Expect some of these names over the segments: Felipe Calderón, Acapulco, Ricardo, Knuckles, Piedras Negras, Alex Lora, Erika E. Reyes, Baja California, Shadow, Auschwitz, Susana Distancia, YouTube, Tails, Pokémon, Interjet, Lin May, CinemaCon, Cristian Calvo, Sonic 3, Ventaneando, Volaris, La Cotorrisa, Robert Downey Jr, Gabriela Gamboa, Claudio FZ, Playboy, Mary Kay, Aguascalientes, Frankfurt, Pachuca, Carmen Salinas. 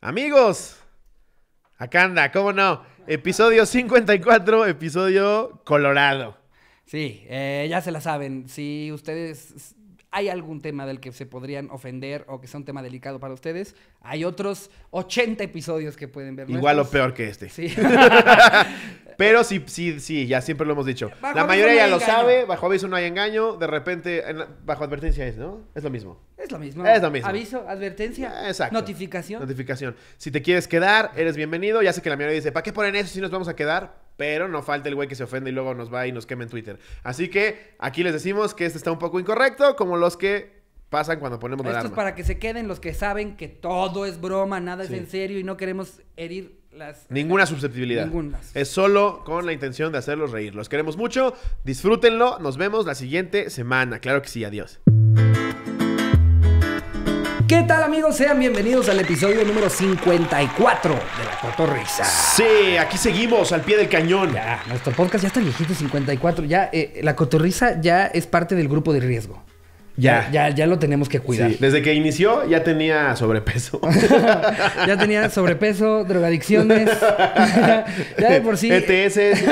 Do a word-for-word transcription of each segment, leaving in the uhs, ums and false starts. Amigos, acá anda, ¿cómo no? Episodio cincuenta y cuatro, episodio Colorado. Sí, eh, ya se la saben. Si ustedes hay algún tema del que se podrían ofender o que sea un tema delicado para ustedes, hay otros ochenta episodios que pueden ver. Igual nuestros. O peor que este. Sí. Pero sí, sí, sí, ya siempre lo hemos dicho. Bajo la mayoría no ya engaño. Lo sabe, bajo aviso no hay engaño, de repente, en, bajo advertencia es, ¿no? Es lo mismo. Es lo mismo. Es lo mismo. Aviso, advertencia, exacto. Notificación. Notificación. Si te quieres quedar, eres bienvenido. Ya sé que la mayoría dice, ¿para qué ponen eso si nos vamos a quedar? Pero no falta el güey que se ofende y luego nos va y nos quema en Twitter. Así que aquí les decimos que este está un poco incorrecto, como los que pasan cuando ponemos la alarma. Esto es para que se queden los que saben que todo es broma, nada sí. es en serio y no queremos herir... Las, ninguna las, susceptibilidad. Ninguna. Es solo con la intención de hacerlos reír. Los queremos mucho, disfrútenlo. Nos vemos la siguiente semana. Claro que sí, adiós. ¿Qué tal, amigos? Sean bienvenidos al episodio número cincuenta y cuatro de La Cotorrisa. Sí, aquí seguimos, al pie del cañón. Ya, nuestro podcast ya está viejito, cincuenta y cuatro. Ya, eh, La Cotorrisa ya es parte del grupo de riesgo. Ya. Ya, ya lo tenemos que cuidar. Sí. Desde que inició ya tenía sobrepeso. Ya tenía sobrepeso, drogadicciones. Ya de por sí. E T S.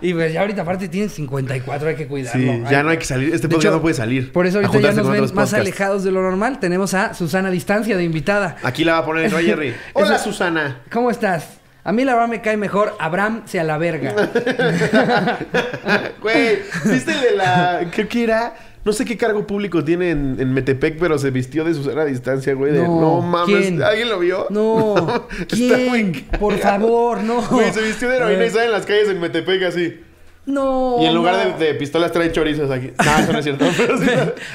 Y pues ya ahorita aparte tienen cincuenta y cuatro, hay que cuidarlo. Sí, ya hay... no hay que salir. Este podcast no puede salir. Por eso ahorita ya nos ven más podcasts. Alejados de lo normal. Tenemos a Susana Distancia de invitada. Aquí la va a poner el Roger Ri. Hola, eso... Susana. ¿Cómo estás? A mí la verdad me cae mejor Abraham se a la verga. Güey, ¿viste el de la... ¿Qué que era? No sé qué cargo público tiene en, en Metepec, pero se vistió de Susana Distancia, güey. De, no, no mames. ¿Quién? ¿Alguien lo vio? No. No. ¿Quién? Muy... Por favor, no. Güey, se vistió de heroína y sale en las calles en Metepec así. No. Y en lugar no. de, de pistolas trae chorizos aquí. No, eso no es cierto. Pero sí,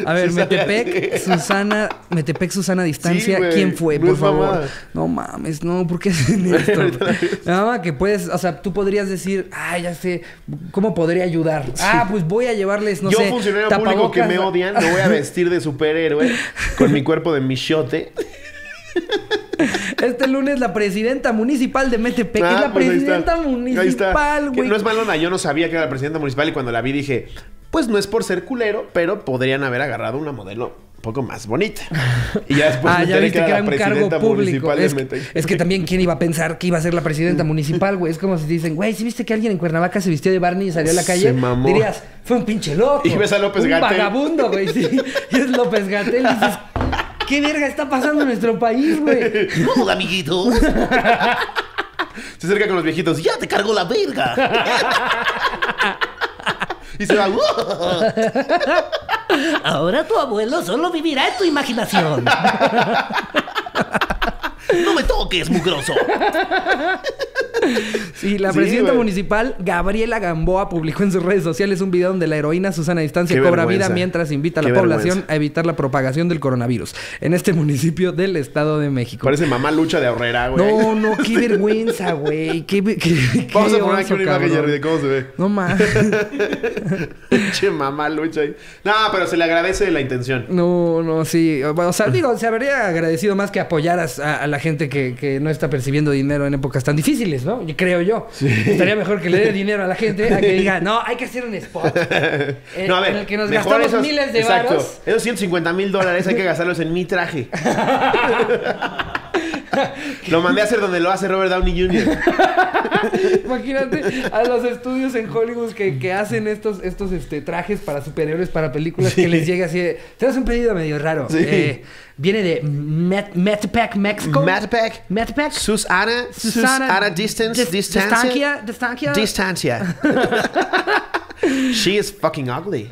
a ver, Susana, Metepec, sí. Susana, Metepec, Susana Distancia. Sí, ¿quién fue? No por favor. Mamada. No mames, no, ¿por qué hacen esto? Nada más que puedes, o sea, tú podrías decir, ah, ya sé, ¿cómo podría ayudar? Sí. Ah, pues voy a llevarles, no Yo, sé. Yo, funcionario tapabocas. Público que me odian, me voy a vestir de superhéroe con mi cuerpo de michote. Este lunes la presidenta municipal de Metepec. Ah, es la pues presidenta municipal, güey. No es malona, yo no sabía que era la presidenta municipal y cuando la vi dije, pues no es por ser culero, pero podrían haber agarrado una modelo un poco más bonita. Y ya después ah, me ya viste que era, que era un cargo público. Es, es que también quién iba a pensar que iba a ser la presidenta municipal, güey. Es como si dicen, güey, si ¿sí viste que alguien en Cuernavaca se vistió de Barney y salió a la calle? Se mamó. Dirías, fue un pinche loco. Y ves a López-Gatell. Un vagabundo, güey, sí. Y es López-Gatell y dices... ¿Qué verga está pasando en nuestro país, güey? ¡No, amiguitos! Se acerca con los viejitos. ¡Ya te cargó la verga! Y se va... Ahora tu abuelo solo vivirá en tu imaginación. ¡No me toques, mugroso! Sí, la presidenta sí, municipal Gabriela Gamboa publicó en sus redes sociales un video donde la heroína Susana Distancia Qué cobra vida mientras invita a la Qué población vergüenza. A evitar la propagación del coronavirus en este municipio del Estado de México. Parece mamá lucha de ahorrera, güey. No, no, qué vergüenza, güey. Qué, qué, qué, Vamos qué a poner oso, aquí una imagen, Jerry, de cómo se ve. No más. Che, mamá lucha. No, pero se le agradece la intención. No, no, sí. O sea, digo, se habría agradecido más que apoyaras a, a la gente que, que no está percibiendo dinero en épocas tan difíciles, ¿no? Creo yo. Sí. Estaría mejor que le dé dinero a la gente a que diga, no, hay que hacer un spot. Eh, no, a ver, en el que nos gastamos esos, miles de exacto, varos. Esos ciento cincuenta mil dólares hay que gastarlos en mi traje. Lo mandé a hacer donde lo hace Robert Downey junior Imagínate a los estudios en Hollywood que, que hacen estos, estos este, trajes para superhéroes, para películas, sí. que les llega así de... Te das un pedido medio raro. Sí. Eh, viene de Met, Metepec, México. Metepec. Metepec. Susana. Susana. Susana distance, distancia. Distancia. Distancia. She is fucking ugly.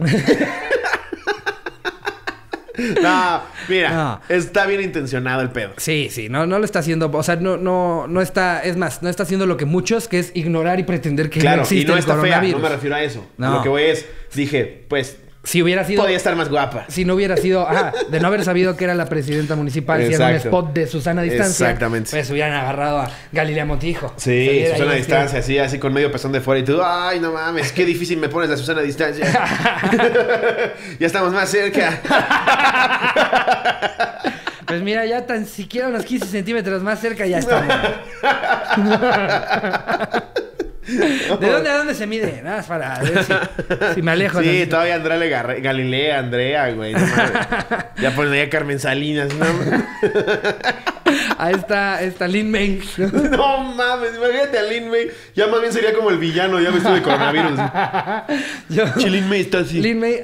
No, mira, no. Está bien intencionado el pedo. Sí, sí, no, no lo está haciendo. O sea, no, no, no está, es más, no está haciendo lo que muchos, que es ignorar y pretender que claro, no existe. Claro, y no está fea, no me refiero a eso. No. Lo que voy es, dije, pues... Si hubiera sido... Podría estar más guapa. Si no hubiera sido... Ajá, de no haber sabido que era la presidenta municipal. Exacto. Si era un spot de Susana Distancia. Exactamente. Pues hubieran agarrado a Galilea Montijo. Sí, Susana Distancia, así, así con medio pezón de fuera y tú... Ay, no mames, qué difícil me pones la Susana Distancia. Ya estamos más cerca. Pues mira, ya tan siquiera unos quince centímetros más cerca ya estamos. ¿De dónde a dónde se mide? Nada más para ver si, si me alejo. Sí, todavía Andrea le Gar Galilea, Andrea, güey. No, ya por allá Carmen Salinas, ¿no? Ahí está, está Lin May. No mames, imagínate a Lin May. Ya más bien sería como el villano, ya vestido de coronavirus. Yo, sí, Lin May está así. Lin May,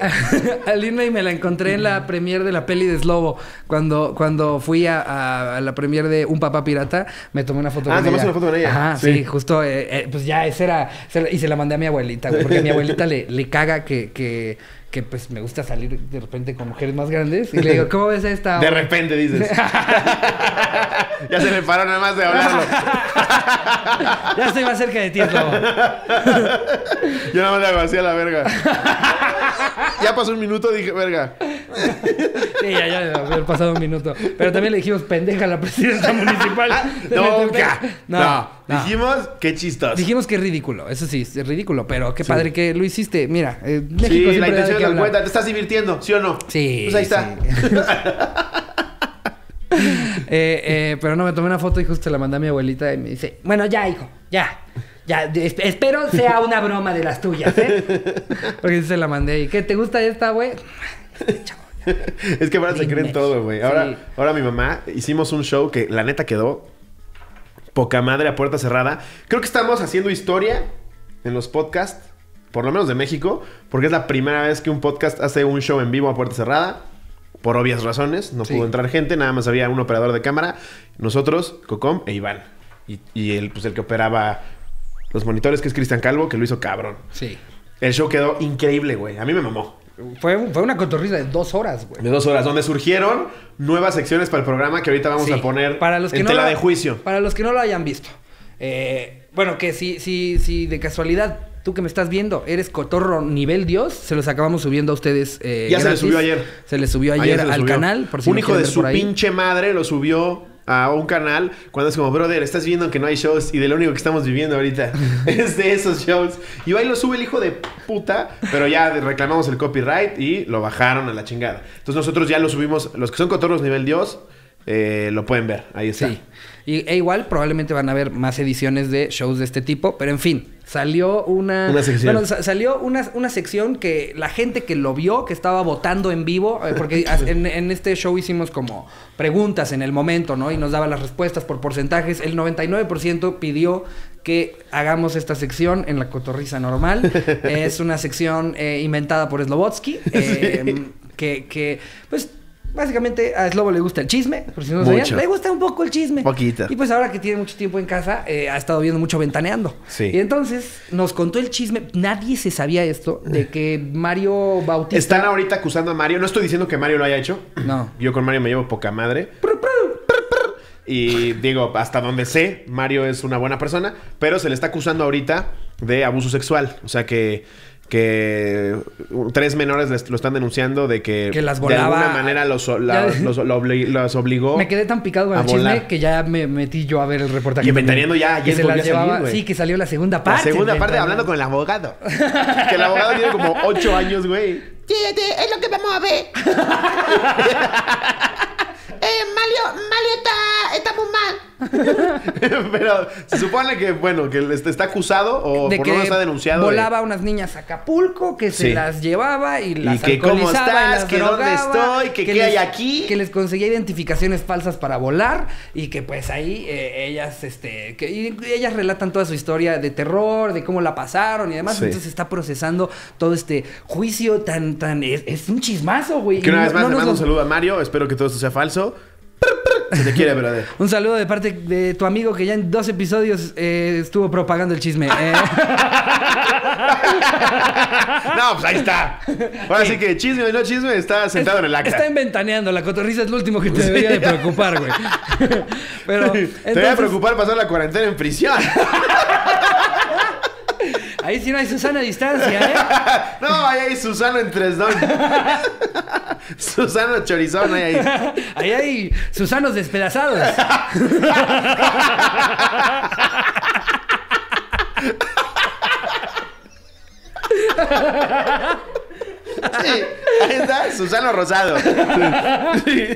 a Lin May me la encontré en la premiere de la peli de Slobo. Cuando, cuando fui a, a, a la premiere de Un Papá Pirata, me tomé una foto ah, con ella. Ah, tomaste una foto con ella. Ajá, sí, sí justo. Eh, eh, pues ya, esa era, esa era. Y se la mandé a mi abuelita, porque a mi abuelita le, le caga que... que que pues me gusta salir de repente con mujeres más grandes. Y le digo, ¿cómo ves a esta? De repente, dices. Ya se me paró nada más de hablarlo. Ya estoy más cerca de ti, Slobo. Yo nada más le hago así a la verga. Ya pasó un minuto, dije, verga. Sí, ya, ya, ya había pasado un minuto. Pero también le dijimos, pendeja, la presidenta municipal. ¡Nunca! No, no, no. Dijimos, qué chistoso. Dijimos que es ridículo. Eso sí, es ridículo. Pero qué padre sí. que lo hiciste. Mira, eh, México sí, la intención de la cuenta. Te estás divirtiendo, ¿sí o no? Sí. Pues ahí está. Sí. eh, eh, pero no, me tomé una foto y justo se la mandé a mi abuelita y me dice, bueno, ya, hijo, ya. Ya, espero sea una broma de las tuyas, ¿eh? Porque se la mandé y, ¿qué te gusta esta, güey? Es que ahora se creen todo, güey. Ahora, sí. ahora mi mamá hicimos un show que la neta quedó poca madre a puerta cerrada. Creo que estamos haciendo historia en los podcasts, por lo menos de México, porque es la primera vez que un podcast hace un show en vivo a puerta cerrada. Por obvias razones, no sí. pudo entrar gente, nada más había un operador de cámara, nosotros, Cocom e Iván. Y, y él, pues el que operaba los monitores, que es Cristian Calvo, que lo hizo cabrón. Sí. El show quedó increíble, güey. A mí me mamó. Fue, fue una cotorrisa de dos horas, güey. De dos horas, donde surgieron nuevas secciones para el programa que ahorita vamos sí. a poner para los que en no tela lo, de juicio. Para los que no lo hayan visto. Eh, bueno, que si, si, si de casualidad... Tú que me estás viendo, eres cotorro nivel Dios. Se los acabamos subiendo a ustedes. Eh, ya gratis. se les subió ayer. Se les subió ayer, ayer les al subió. canal. Por si un hijo de su pinche madre lo subió a un canal cuando es como, brother, estás viendo que no hay shows y de lo único que estamos viviendo ahorita es de esos shows. Y ahí lo sube el hijo de puta, pero ya reclamamos el copyright y lo bajaron a la chingada. Entonces nosotros ya lo subimos. Los que son cotorros nivel Dios, eh, lo pueden ver. Ahí está. Sí. Y, e igual probablemente van a haber más ediciones de shows de este tipo, pero en fin. Salió una... Una sección. Bueno, sa salió una, una sección que la gente que lo vio, que estaba votando en vivo... Eh, porque en, en este show hicimos como preguntas en el momento, ¿no? Y nos daba las respuestas por porcentajes. El noventa y nueve por ciento pidió que hagamos esta sección en La Cotorrisa normal. Es una sección eh, inventada por Slobotzky. Eh, sí. Que, que, pues... Básicamente a Slobo le gusta el chisme, por si no lo sabían. Le gusta un poco el chisme. Poquito. Y pues ahora que tiene mucho tiempo en casa, eh, ha estado viendo mucho Ventaneando. Sí. Y entonces nos contó el chisme. Nadie se sabía esto de que Mario Bautista... Están ahorita acusando a Mario. No estoy diciendo que Mario lo haya hecho. No. Yo con Mario me llevo poca madre. Y digo, hasta donde sé, Mario es una buena persona. Pero se le está acusando ahorita de abuso sexual. O sea que... que tres menores les, lo están denunciando de que, que las volaba, de alguna manera los, la, los, los, los obligó. Me quedé tan picado con el chisme que ya me metí yo a ver el reportaje. Y Ventaneando ya, ya se las llevaba. Salir, sí, que salió la segunda parte. La segunda parte hablando con el abogado. Que el abogado tiene como ocho años, güey. Fíjate, es lo que vamos a ver. Eh, Mario, Mario está, está muy mal. Pero se supone que, bueno, que está acusado o de por lo menos está denunciado. Volaba a de... unas niñas a Acapulco, que se sí. las llevaba y las y que cómo estás, que drogaba, dónde estoy, que, que qué les, hay aquí. Que les conseguía identificaciones falsas para volar y que pues ahí eh, ellas, este, que y ellas relatan toda su historia de terror, de cómo la pasaron y demás. Sí. Entonces está procesando todo este juicio tan, tan, es, es un chismazo, güey. Que una vez más no, no le mando lo... un saludo a Mario, espero que todo esto sea falso. Se te quiere, brother. Un saludo de parte de tu amigo que ya en dos episodios eh, estuvo propagando el chisme. Eh. No, pues ahí está. Ahora sí, sí que chisme o no chisme está sentado es, en el acta. Está inventaneando. La cotorrisa es lo último que te sí. debería de preocupar, güey. Pero, entonces... Te debería preocupar pasar la cuarentena en prisión. Ahí sí no hay Susana Distancia, ¿eh? No, ahí hay Susana en tres don. Susana Chorizón, ahí hay. Ahí hay Susanos despedazados. Sí, ahí está Susano Rosado. Sí.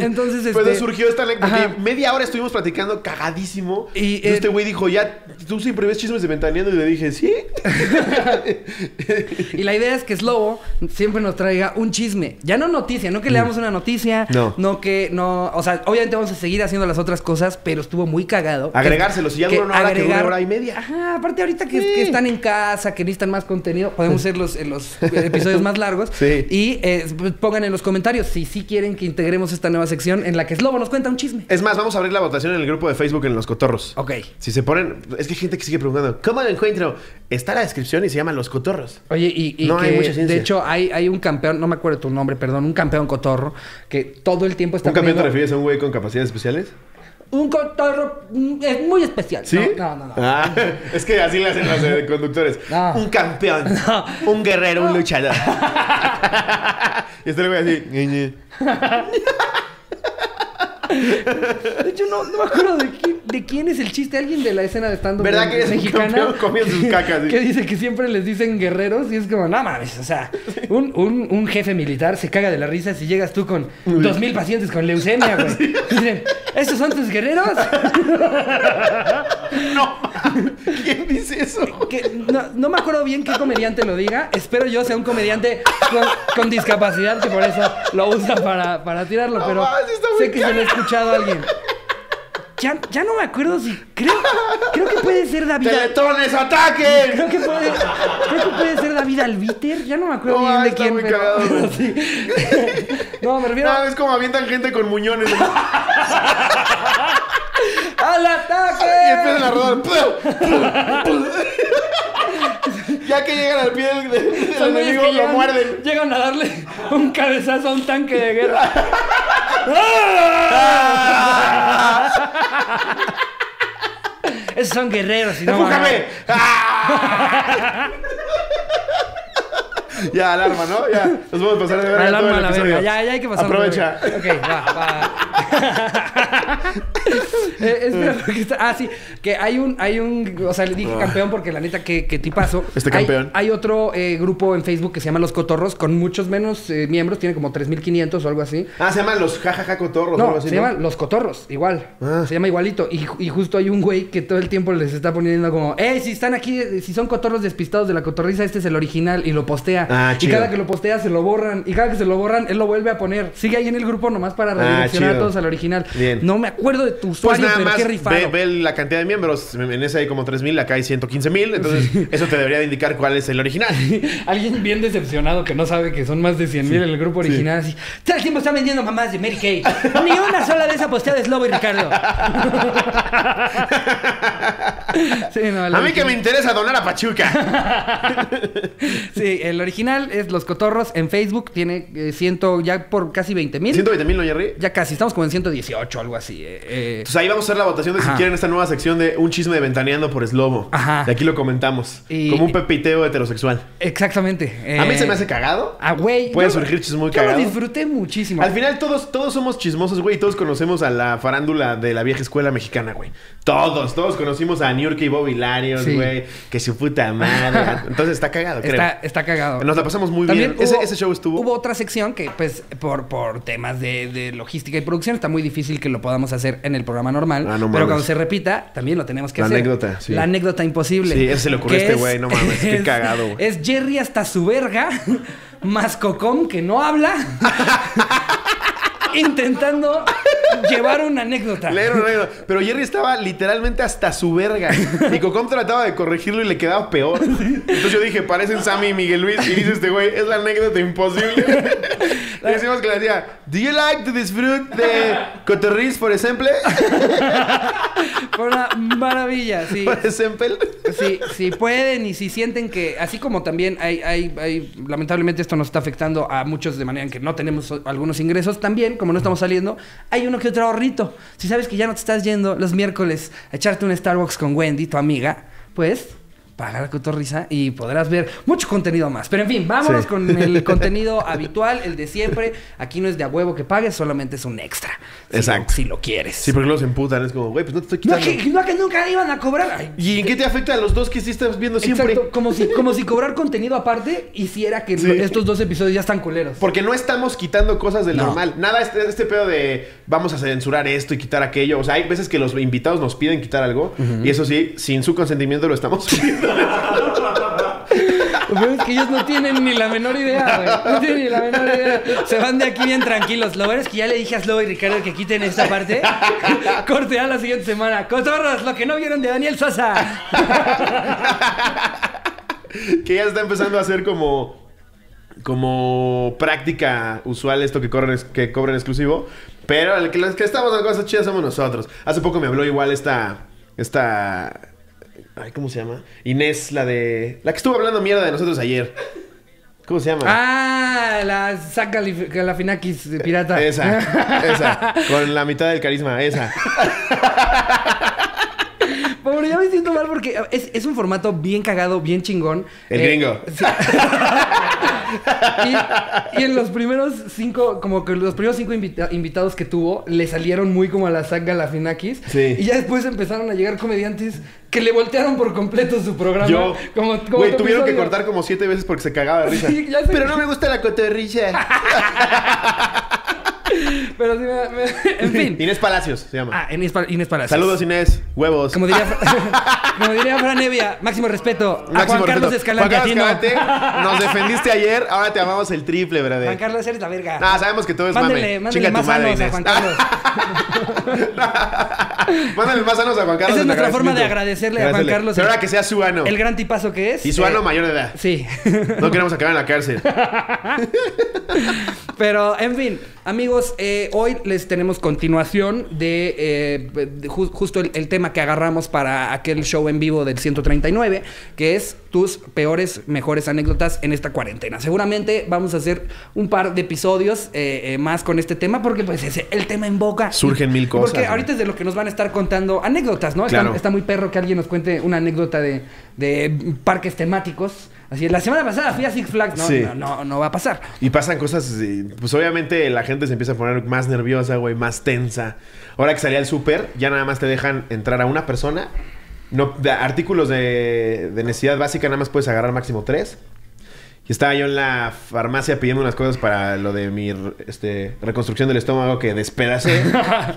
Entonces, este... Pues surgió esta anécdota. Media hora estuvimos platicando cagadísimo. Y, y este güey eh... dijo, ya, tú siempre ves Chismes de Ventaneando. Y le dije, sí. Y la idea es que Slobo siempre nos traiga un chisme. Ya no noticia, no que mm. leamos una noticia. No. No que, no... O sea, obviamente vamos a seguir haciendo las otras cosas, pero estuvo muy cagado. Agregárselos. Y ya duró una hora, agregar... que una hora y media. Ajá, aparte ahorita que, sí. que están en casa, que necesitan más contenido, podemos hacer los, los episodios más largos. Sí. Y eh, pongan en los comentarios si sí quieren que integremos esta nueva sección en la que Slobo nos cuenta un chisme. Es más, vamos a abrir la votación en el grupo de Facebook en Los Cotorros. Ok. Si se ponen... Es que hay gente que sigue preguntando, ¿cómo lo encuentro? Está en la descripción y se llama Los Cotorros. Oye, y, y no que, hay mucha ciencia. De hecho, hay, hay un campeón, no me acuerdo tu nombre, perdón, un campeón cotorro que todo el tiempo está... ¿Un campeón poniendo... te refieres a un güey con capacidades especiales? Un cotorro es muy especial. ¿Sí? No, no, no. no. Ah, es que así le hacen los conductores. No. Un campeón. No. Un guerrero, no. Un luchador. Y este le voy a decir... De hecho, no, no me acuerdo de quién, de quién es el chiste. Alguien de la escena de stand-up mexicana. ¿Verdad que eres un campeón comiendo sus cacas? ¿Sí? Que dice que siempre les dicen guerreros. Y es como, no mames, o sea, un, un, un jefe militar se caga de la risa si llegas tú con dos mil pacientes con leucemia, güey. ¿Sí? Dicen, ¿estos son tus guerreros? No, ¿quién dice eso? Que, no, no me acuerdo bien qué comediante lo diga. Espero yo sea un comediante con, con discapacidad, que por eso lo usa para, para tirarlo. No, pero man, sé que se lo he escuchado a alguien. Ya, ya no me acuerdo si... Creo, creo que puede ser David... ¡Teletones, ataquen! Creo que puede, creo que puede ser David Albiter. Ya no me acuerdo no, bien de quién. Muy pero, cagado, pero sí. No, me refiero... No, es como avientan gente con muñones. ¡Al ataque! Y empiezan a rodar. Ya que llegan al pie del, del, del enemigo, lo llegan, muerden. Llegan a darle un cabezazo a un tanque de guerra. Esos son guerreros y no... ¡Empújame! Ya, alarma, ¿no? Ya, nos vamos a pasar de verga. Alarma, la verga. Ya, ya hay que pasar. Aprovecha. Ok, va, va. eh, espera, porque está... Ah, sí. Que hay un... hay un, o sea, le dije campeón porque la neta que, que tipazo. Este campeón. Hay, hay otro eh, grupo en Facebook que se llama Los Cotorros, con muchos menos eh, miembros. Tiene como tres mil quinientos o algo así. Ah, se llaman Los Jajaja Cotorros. No, o algo así, se ¿no? llaman Los Cotorros, igual. Ah. Se llama igualito. Y, y justo hay un güey que todo el tiempo les está poniendo como... ¡Eh, si están aquí, si son cotorros despistados de La Cotorrisa, este es el original! Y lo postea. Ah, y cada que lo postea se lo borran. Y cada que se lo borran, él lo vuelve a poner. Sigue ahí en el grupo nomás para redireccionar ah, a todos al original. Bien. No me acuerdo de tu usuario, pues, pero más qué rifado. Ve, ve la cantidad de miembros. En ese hay como tres mil, acá hay ciento quince mil. Entonces, sí, eso te debería de indicar cuál es el original. Alguien bien decepcionado que no sabe que son más de cien mil sí. en el grupo original. Sí. Así, todo el tiempo está vendiendo mamás de Mary Kay. Ni una sola de esa posteada de Slobo y Ricardo. Sí, no, a mí original. Que me interesa donar a Pachuca. Sí, el original es Los Cotorros en Facebook. Tiene eh, ciento, ya por casi veinte mil. ciento veinte mil, ¿no, Jerry? Ya casi, estamos como en ciento dieciocho, algo así. Eh, eh. Entonces ahí vamos a hacer la votación de ajá. si quieren esta nueva sección de un chisme de Ventaneando por Slobo. Ajá. De aquí lo comentamos. Y... como un pepiteo heterosexual. Exactamente. Eh... A mí se me hace cagado. Ah, güey. Pueden no, surgir chismes muy cagados. Yo lo disfruté muchísimo. Al final todos, todos somos chismosos, güey. Todos conocemos a la farándula de la vieja escuela mexicana, güey. Todos, todos conocimos a Niurka y Bob Hilarion, sí. güey. Que su puta madre. Entonces está cagado, creo. Está, está cagado. Nos la pasamos muy también bien. Hubo, ese, ese show estuvo... Hubo otra sección que, pues, por, por temas de, de logística y producción, está muy difícil que lo podamos hacer en el programa normal. Ah, no mames. Pero cuando se repita, también lo tenemos que la hacer. La anécdota, sí. La anécdota imposible. Sí, ese se le ocurrió a este güey. No mames, qué cagado, güey. Es Jerry hasta su verga, más Cocom, que no habla, intentando... llevar una anécdota. Leer una anécdota. Pero Jerry estaba literalmente hasta su verga. Y Cocom trataba de corregirlo y le quedaba peor. Entonces yo dije, parecen Sammy y Miguel Luis. Y dice este güey, es la anécdota imposible. Le decimos que le decía, ¿do you like to disfrute de Cotorris, por ejemplo? Fue una maravilla, sí. Por ejemplo. Sí, sí pueden y si sienten que... Así como también hay, hay, hay... Lamentablemente esto nos está afectando a muchos de manera en que no tenemos algunos ingresos. También, como no estamos saliendo, hay uno que otro ahorrito. Si sabes que ya no te estás yendo los miércoles a echarte un Starbucks con Wendy, tu amiga, pues... pagar la Cotorrisa y podrás ver mucho contenido más. Pero en fin, vámonos sí. con el contenido habitual, el de siempre. Aquí no es de a huevo que pagues, solamente es un extra. Si Exacto. Lo, si lo quieres. Sí, porque luego se emputan. Es como, güey, pues no te estoy quitando. No, que, no, que nunca iban a cobrar. Ay, ¿Y en qué te afecta a los dos que sí estás viendo siempre? Exacto. Como si, como si cobrar contenido aparte hiciera que sí. lo, estos dos episodios ya están culeros. Porque no estamos quitando cosas del no. normal. Nada, este, este pedo de vamos a censurar esto y quitar aquello. O sea, hay veces que los invitados nos piden quitar algo. Uh-huh. Y eso sí, sin su consentimiento lo estamos pidiendo. Pero es que ellos no tienen ni la menor idea, güey. No tienen ni la menor idea. Se van de aquí bien tranquilos. Lo bueno es que ya le dije a Slobo y Ricardo que quiten esta parte. Corte a la siguiente semana. Cotorros, lo que no vieron de Daniel Sosa. Que ya está empezando a ser como... como práctica usual esto que, corren, que cobran exclusivo. Pero el que, los que estamos en cosas chidas somos nosotros. Hace poco me habló igual esta... esta... Ay, ¿cómo se llama? Inés, la de... La que estuvo hablando mierda de nosotros ayer. ¿Cómo se llama? Ah, la saca la Finakis de pirata. Esa, esa. Con la mitad del carisma, esa. Pobre, ya me siento mal porque es, es un formato bien cagado, bien chingón. El eh, gringo. Sí. Y, y en los primeros cinco, como que los primeros cinco invita invitados que tuvo, le salieron muy como a la saga la Finakis. Sí. Y ya después empezaron a llegar comediantes que le voltearon por completo su programa. Yo, como, como güey, tuvieron que cortar como siete veces porque se cagaba de risa. Sí, ya sé. Pero no me gusta la cotorrisa. Pero sí, me, me, en fin. Inés Palacios se llama. Ah, Inés, pa Inés Palacios. Saludos, Inés. Huevos. Como diría, como diría Fran Evia, máximo respeto máximo a Juan respeto. Carlos Escalante. Juan Carlos Escalante, nos defendiste ayer, ahora te amamos el triple, brother. Juan Carlos, eres la verga. No, sabemos que todo es mándale, mame. Mándale Chinga más tu madre, Inés. A Juan Carlos. Mándale más sanos a Juan Carlos. Esa es nuestra forma de agradecerle, agradecerle a Juan Carlos. Pero ahora que sea su ano. El gran tipazo que es. Y su ano eh, mayor de edad. Sí. No queremos acabar en la cárcel. Pero, en fin, amigos, eh, hoy les tenemos continuación de, eh, de ju justo el, el tema que agarramos para aquel show en vivo del ciento treinta y nueve, que es tus peores, mejores anécdotas en esta cuarentena. Seguramente vamos a hacer un par de episodios eh, eh, más con este tema, porque pues ese, el tema en boca. Surgen mil cosas. Porque ahorita es de lo que nos van a estar contando anécdotas, ¿no? Claro. Está, está muy perro que alguien nos cuente una anécdota de, de parques temáticos. Así es, la semana pasada fui a Six Flags. No, sí. no, no, no va a pasar. Y pasan cosas... Pues obviamente la gente se empieza a poner más nerviosa, güey. Más tensa. Ahora que salía el súper, ya nada más te dejan entrar a una persona. No, de, artículos de, de necesidad básica nada más puedes agarrar máximo tres. Y estaba yo en la farmacia pidiendo unas cosas para lo de mi este, reconstrucción del estómago que despedacé.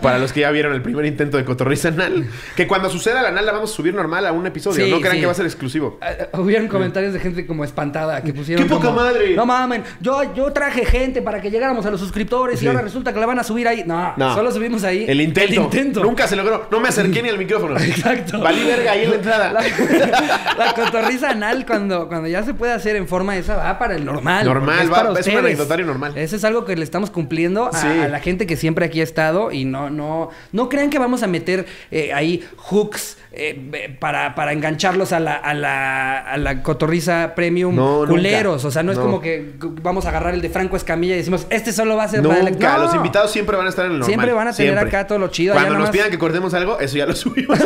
Para los que ya vieron el primer intento de Cotorrisa anal. Que cuando suceda la anal la vamos a subir normal a un episodio. Sí, no crean sí. que va a ser exclusivo. Uh, hubieron comentarios de gente como espantada que pusieron ¡qué poca como, madre! No mamen, yo, yo traje gente para que llegáramos a los suscriptores sí. y ahora resulta que la van a subir ahí. No, no. Solo subimos ahí. El intento. el intento. Nunca se logró. No me acerqué ni al micrófono. Exacto. Valí verga ahí en la entrada. La, la Cotorrisa anal cuando, cuando ya se puede hacer en forma esa va para el normal. Normal, es, va, para es un anecdotario normal. Eso es algo que le estamos cumpliendo a, sí. a la gente que siempre aquí ha estado. Y no, no, no crean que vamos a meter eh, ahí hooks eh, para, para engancharlos a la, a la, a la Cotorrisa Premium no, culeros. Nunca. O sea, no, no es como que vamos a agarrar el de Franco Escamilla y decimos, este solo va a ser nunca. para el... No. Los invitados siempre van a estar en el normal. Siempre van a tener siempre. acá todo lo chido. Cuando allá nos más... pidan que cortemos algo, eso ya lo subimos.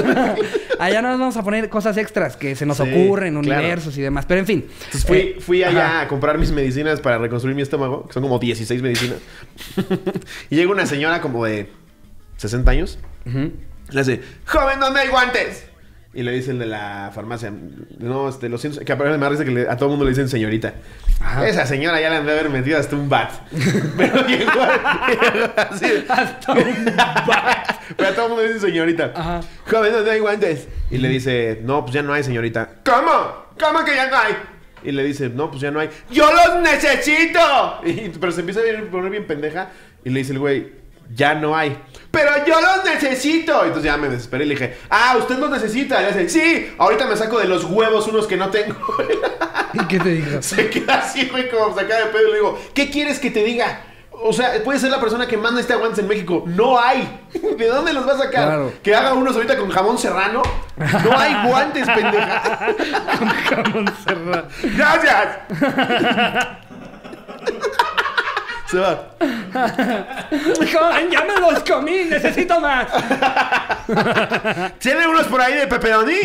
Allá nos vamos a poner cosas extras que se nos sí, ocurren, universos claro. y demás. Pero en fin. Entonces fui, eh, fui a allá a comprar mis medicinas para reconstruir mi estómago, que son como dieciséis medicinas. Y llega una señora como de sesenta años. Uh-huh. Le hace, joven, ¿dónde hay guantes? Y le dice el de la farmacia, no, este, lo siento, que aparte me parece que le, a todo el mundo le dicen señorita. Ajá. Esa señora ya le han de haber metido hasta un bat. Pero igual, así, hasta un bat. Pero a todo el mundo le dicen señorita. Ajá. Joven, ¿dónde hay guantes? Y le dice, no, pues ya no hay, señorita. ¿Cómo? ¿Cómo que ya no hay? Y le dice, no, pues ya no hay. ¡Yo los necesito! Y, pero se empieza a poner bien pendeja. Y le dice el güey, ya no hay. ¡Pero yo los necesito! Y entonces ya me desesperé y le dije, ah, usted los necesita. Y le dice, sí, ahorita me saco de los huevos unos que no tengo. ¿Y qué te digo? Se queda así, güey, como sacada de pedo. Y le digo, ¿qué quieres que te diga? O sea, puede ser la persona que manda este aguante en México. ¡No hay! ¿De dónde los va a sacar? Claro. Que haga unos ahorita con jamón serrano. ¡No hay guantes, pendeja! Con jamón serrano. ¡Gracias! Se va. ¡Joven, ya me los comí! ¡Necesito más! Tiene unos por ahí de pepperoni.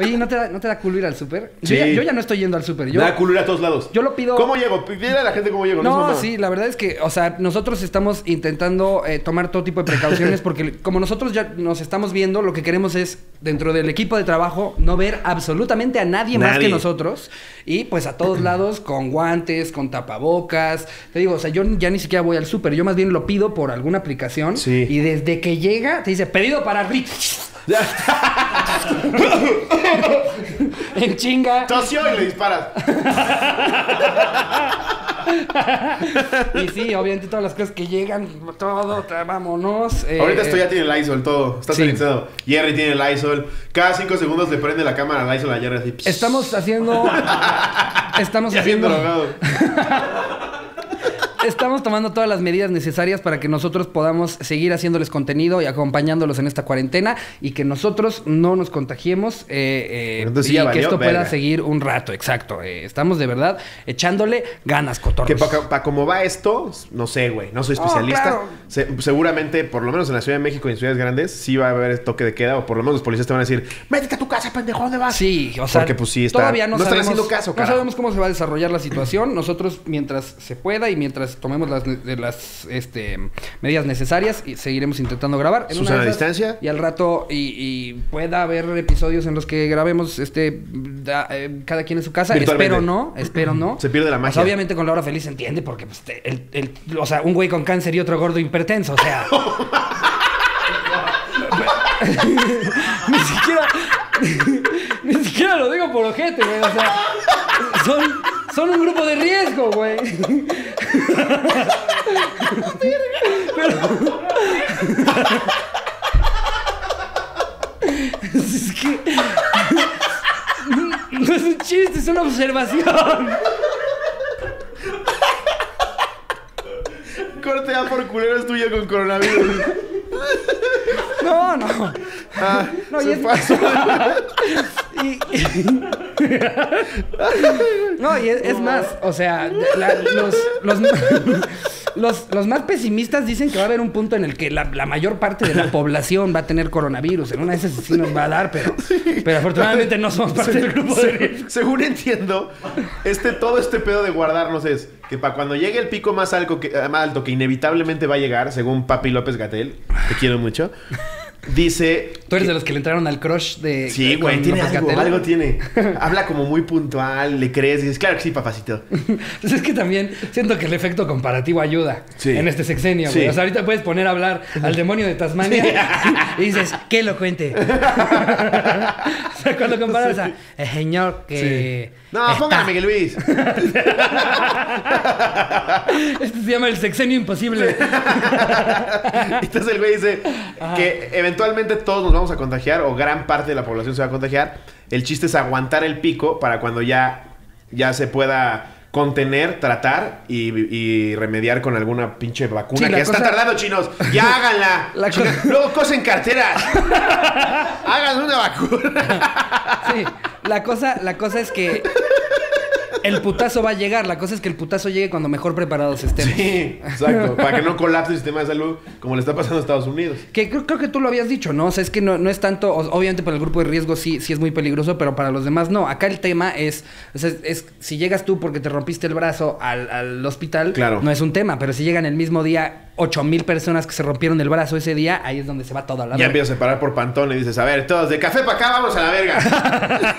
Oye, ¿no te da, no te da culo ir al súper? Sí. Yo, yo ya no estoy yendo al súper. Me da culo ir a todos lados. Yo lo pido. ¿Cómo llego? Pídele a la gente cómo llego. No, no sí, la verdad es que, o sea, nosotros estamos intentando eh, tomar todo tipo de precauciones porque como nosotros ya nos estamos viendo, lo que queremos es, dentro del equipo de trabajo, no ver absolutamente a nadie, nadie. más que nosotros. Y pues a todos lados, con guantes, con tapabocas. Te digo, o sea, yo ya ni siquiera voy al súper. Yo más bien lo pido por alguna aplicación. Sí. Y desde que llega, te dice, pedido para Rick. En chinga. Tosió y le disparas. Y sí, obviamente todas las cosas que llegan, todo, vámonos. Eh, Ahorita esto ya tiene el Lysol, todo. Está sanitizado. Sí. Jerry tiene el Lysol. Cada cinco segundos le prende la cámara al Lysol a Jerry. Así. Estamos haciendo... Estamos ya haciendo... Estamos tomando todas las medidas necesarias para que nosotros podamos seguir haciéndoles contenido y acompañándolos en esta cuarentena y que nosotros no nos contagiemos eh, eh, y que esto pueda seguir un rato, exacto. Eh, estamos de verdad echándole ganas, cotorros. Que para pa como va esto, no sé, güey, no soy especialista. Oh, claro. Se, seguramente, por lo menos en la Ciudad de México y en ciudades grandes, sí va a haber toque de queda o por lo menos los policías te van a decir, métete a tu casa, pendejo, ¿dónde vas? Sí, o sea, porque, pues, sí, está, todavía no, no sabemos, haciendo caso, no sabemos cómo se va a desarrollar la situación. Nosotros, mientras se pueda y mientras tomemos las, las este, medidas necesarias y seguiremos intentando grabar en Susana una Distancia y al rato y, y pueda haber episodios en los que grabemos este da, eh, cada quien en su casa. Espero no, espero no. Se pierde la magia. O sea, obviamente con la hora feliz se entiende porque pues, el, el, o sea, un güey con cáncer y otro gordo hipertenso, o sea. Ni siquiera ni siquiera lo digo por ojete, güey, o sea, son Son un grupo de riesgo, güey. Pero... Es que... No es un chiste, es una observación. Corte A por culero es tuyo con coronavirus. No, no. Ah, no, se y pasó. Es... y, y... No, y es, es más, o sea, la, los, los, los, los más pesimistas dicen que va a haber un punto en el que la, la mayor parte de la población va a tener coronavirus. En una de esas sí nos va a dar, pero, pero afortunadamente no somos parte del grupo de riesgo. Según entiendo, este, todo este pedo de guardarnos es que para cuando llegue el pico más alto, que, más alto que inevitablemente va a llegar, según papi López-Gatell, te quiero mucho. Dice... Tú eres que, de los que le entraron al crush de... Sí, güey, tiene algo, algo tiene. Habla como muy puntual, le crees, dices, claro que sí, papacito. Entonces es que también siento que el efecto comparativo ayuda sí. en este sexenio, güey. Sí. O sea, ahorita puedes poner a hablar al demonio de Tasmania sí. y dices, qué elocuente. O sea, cuando comparas sí. a... El señor que... Sí. No, está... póngame, Miguel Luis. Este se llama el sexenio imposible. Entonces el güey dice Ajá. que eventualmente todos nos vamos a contagiar o gran parte de la población se va a contagiar. El chiste es aguantar el pico para cuando ya, ya se pueda contener, tratar y, y remediar con alguna pinche vacuna. Sí, que ya cosa... está tardando, chinos. ¡Ya háganla! La co... Luego cosen carteras. ¡Hagan una vacuna! Sí. La cosa, la cosa es que el putazo va a llegar. La cosa es que el putazo llegue cuando mejor preparados estemos. Sí, exacto. Para que no colapse el sistema de salud como le está pasando a Estados Unidos. Que creo, creo que tú lo habías dicho, ¿no? O sea, es que no, no es tanto... Obviamente para el grupo de riesgo sí, sí es muy peligroso, pero para los demás no. Acá el tema es... O sea, es, es si llegas tú porque te rompiste el brazo al, al hospital, claro. no es un tema. Pero si llegan el mismo día... ocho mil personas que se rompieron el brazo ese día, ahí es donde se va toda la... Ya empiezas a separar por Pantón y dices, a ver, todos de café para acá, vamos a la verga.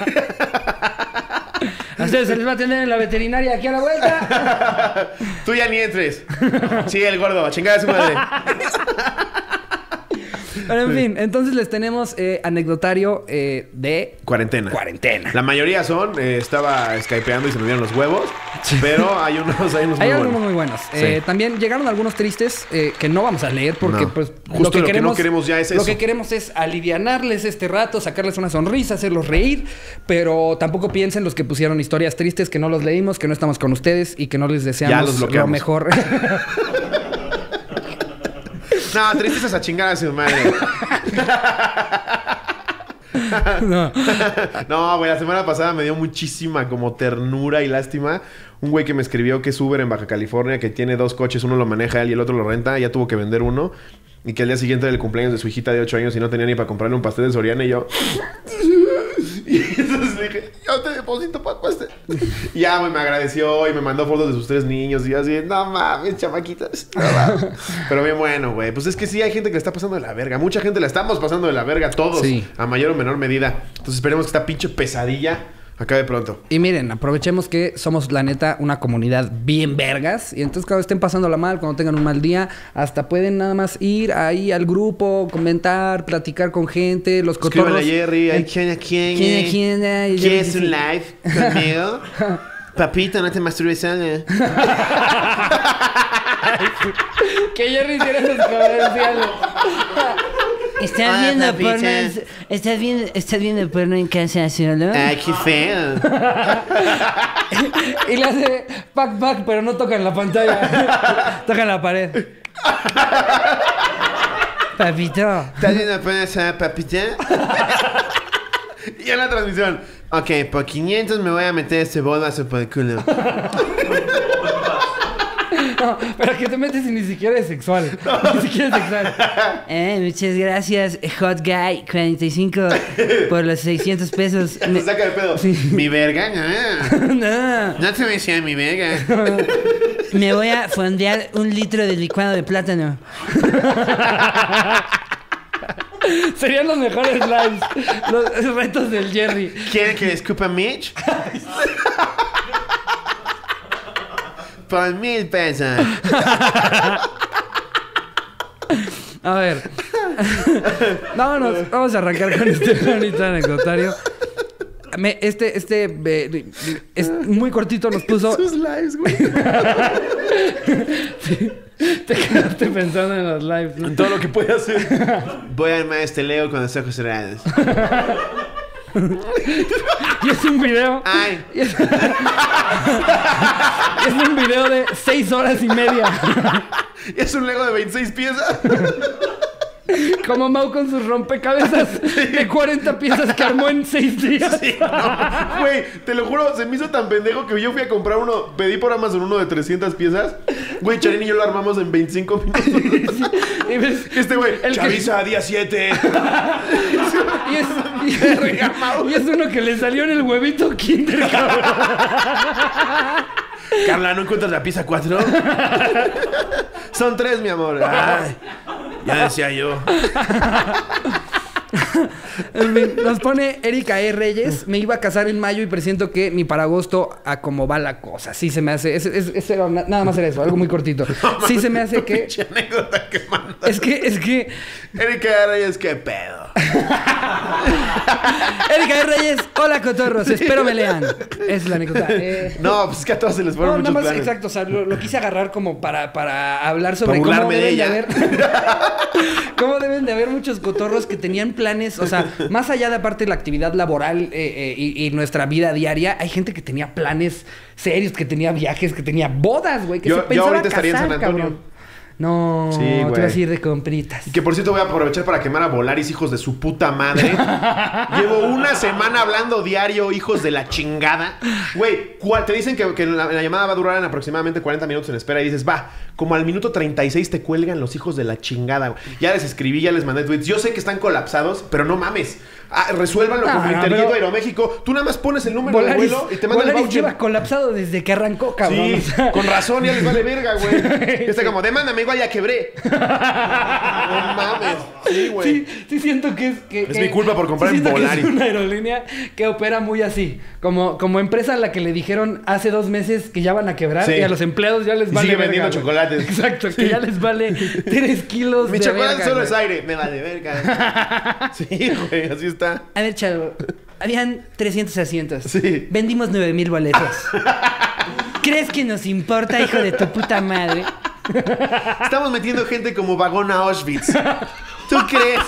A ustedes se les va a atender en la veterinaria aquí a la vuelta. Tú ya ni entres. Sí, el gordo, chingada su madre. Pero en fin, entonces les tenemos eh, anecdotario eh, de... Cuarentena. Cuarentena. La mayoría son... Eh, estaba skypeando y se me dieron los huevos. Sí. Pero hay unos, hay unos hay muy buenos. Hay muy buenos. Sí. Eh, también llegaron algunos tristes eh, que no vamos a leer porque no. pues... Justo lo que, lo queremos, que no queremos ya es eso. Lo que queremos es alivianarles este rato, sacarles una sonrisa, hacerlos reír. Pero tampoco piensen los que pusieron historias tristes que no los leímos, que no estamos con ustedes y que no les deseamos ya los bloqueamos. Lo mejor. No, tristezas a chingar a su madre. No. No, güey, la semana pasada me dio muchísima como ternura y lástima. Un güey que me escribió que es Uber en Baja California, que tiene dos coches, uno lo maneja él y el otro lo renta. Ya tuvo que vender uno. Y que al día siguiente era el cumpleaños de su hijita de ocho años y no tenía ni para comprarle un pastel de Soriana. Y yo... y entonces le dije, yo te deposito para pastel. Y ya, güey, me agradeció y me mandó fotos de sus tres niños. Y yo así, no mames, chamaquitas. No, mames. Pero bien bueno, güey. Pues es que sí, hay gente que le está pasando de la verga. Mucha gente la estamos pasando de la verga, todos. Sí. A mayor o menor medida. Entonces esperemos que esta pinche pesadilla acabe pronto. Y miren, aprovechemos que somos, la neta, una comunidad bien vergas. Y entonces cuando estén pasándola mal, cuando tengan un mal día, hasta pueden nada más ir ahí al grupo, comentar, platicar con gente. Los Cotorros. Escríbanle a Jerry. Ay, ¿quién a quién? ¿Quién a quién? Eh? ¿Quieres un live conmigo? Papito, no te masturbes. ¿Eh? Que Jerry hiciera esos comerciales. ¿Estás, Hola, viendo porno en, ¿estás, viendo, ¿Estás viendo porno en casa solo? ¡Ay, qué feo! Y le hace pac, pac, pero no toca en la pantalla. Toca en la pared. Papito. ¿Estás viendo porno en papita? Y en la transmisión. Ok, por quinientos me voy a meter este bolvazo por el culo. No, pero que te metes y ni siquiera es sexual. No. Ni siquiera es sexual. Eh, muchas gracias, Hot Guy cuarenta y cinco por los seiscientos pesos. Me saca de pedo. Sí. Mi verga, no. No. No te me decía mi verga. Me voy a fondear un litro de licuado de plátano. Serían los mejores lives. Los retos del Jerry. ¿Quiere que le escupa Mitch? Por mil pesos. A ver. Vámonos. Vamos a arrancar con este bonito anecdotario. Me, este, este, eh, es muy cortito, nos puso. Sus lives, güey. Sí. Te quedaste pensando en los lives, ¿no? Todo lo que puede hacer. Voy a armar este Lego con los ojos cerrados. Y es un video. Ay. Y es, es un video de seis horas y media. Y es un Lego de veintiséis piezas. Como Mau con sus rompecabezas, sí, de cuarenta piezas que armó en seis días. Sí, no, güey, te lo juro, se me hizo tan pendejo que yo fui a comprar uno. Pedí por Amazon uno de trescientas piezas. Güey, Charín y yo lo armamos en veinticinco minutos. Sí, sí. Y ves, este güey, Chaviza, que... día siete. Y es, y, y es uno que le salió en el huevito Kinder, cabrón. Carla, ¿no encuentras la pieza cuatro? Son tres, mi amor. Ay, ya decía yo. Nos pone Erika E. Reyes. Me iba a casar en mayo y presiento que ni para agosto, a como va la cosa. Sí se me hace... Es, es, es, era, nada más era eso, algo muy cortito. No, sí se me hace que... anécdota que mandas. Es que, es que... Erika E. Reyes, qué pedo. Erika E. Reyes, hola cotorros, espero me lean. Es la anécdota. Eh... No, pues es que a todos se les fueron no, muchos nada más, planes. Exacto, o sea, lo, lo quise agarrar como para, para hablar sobre para cómo deben de, de haber... cómo deben de haber muchos cotorros que tenían planes, o sea, más allá de aparte de la actividad laboral eh, eh, y, y nuestra vida diaria, hay gente que tenía planes serios, que tenía viajes, que tenía bodas, güey, que yo, se pensaba yo ahorita casar, estaría en San Antonio. Cabrón. No, sí, te vas a ir de compritas. Y que por cierto voy a aprovechar para quemar a Volaris, hijos de su puta madre. Llevo una semana hablando diario, hijos de la chingada. Güey, te dicen que, que la, la llamada va a durar en aproximadamente cuarenta minutos en espera. Y dices, va, como al minuto treinta y seis te cuelgan los hijos de la chingada. Ya les escribí, ya les mandé tweets. Yo sé que están colapsados, pero no mames. Ah, resuélvanlo no, con el Interjet Aeroméxico. Tú nada más pones el número Volaris, del vuelo y te mandan Volaris el voucher. Lleva colapsado desde que arrancó, cabrón. Sí, o sea, con razón ya les vale verga, güey. Sí. Está como, demándame, igual ya quebré. No mames. Sí, güey. Sí, sí siento que es... Que, es que, mi culpa por comprar sí en Volaris. Es una aerolínea que opera muy así. Como, como empresa a la que le dijeron hace dos meses que ya van a quebrar. Sí. Y a los empleados ya les vale y sigue verga, vendiendo güey. Chocolates. Exacto, sí. Que ya les vale tres kilos mi de chocolate verga, solo güey. Es aire. Me vale verga. Sí, güey, así es. Está. A ver, chavo. Habían trescientos asientos. Sí. Vendimos nueve mil boletos. ¿Crees que nos importa, hijo de tu puta madre? Estamos metiendo gente como vagón a Auschwitz. ¿Tú crees?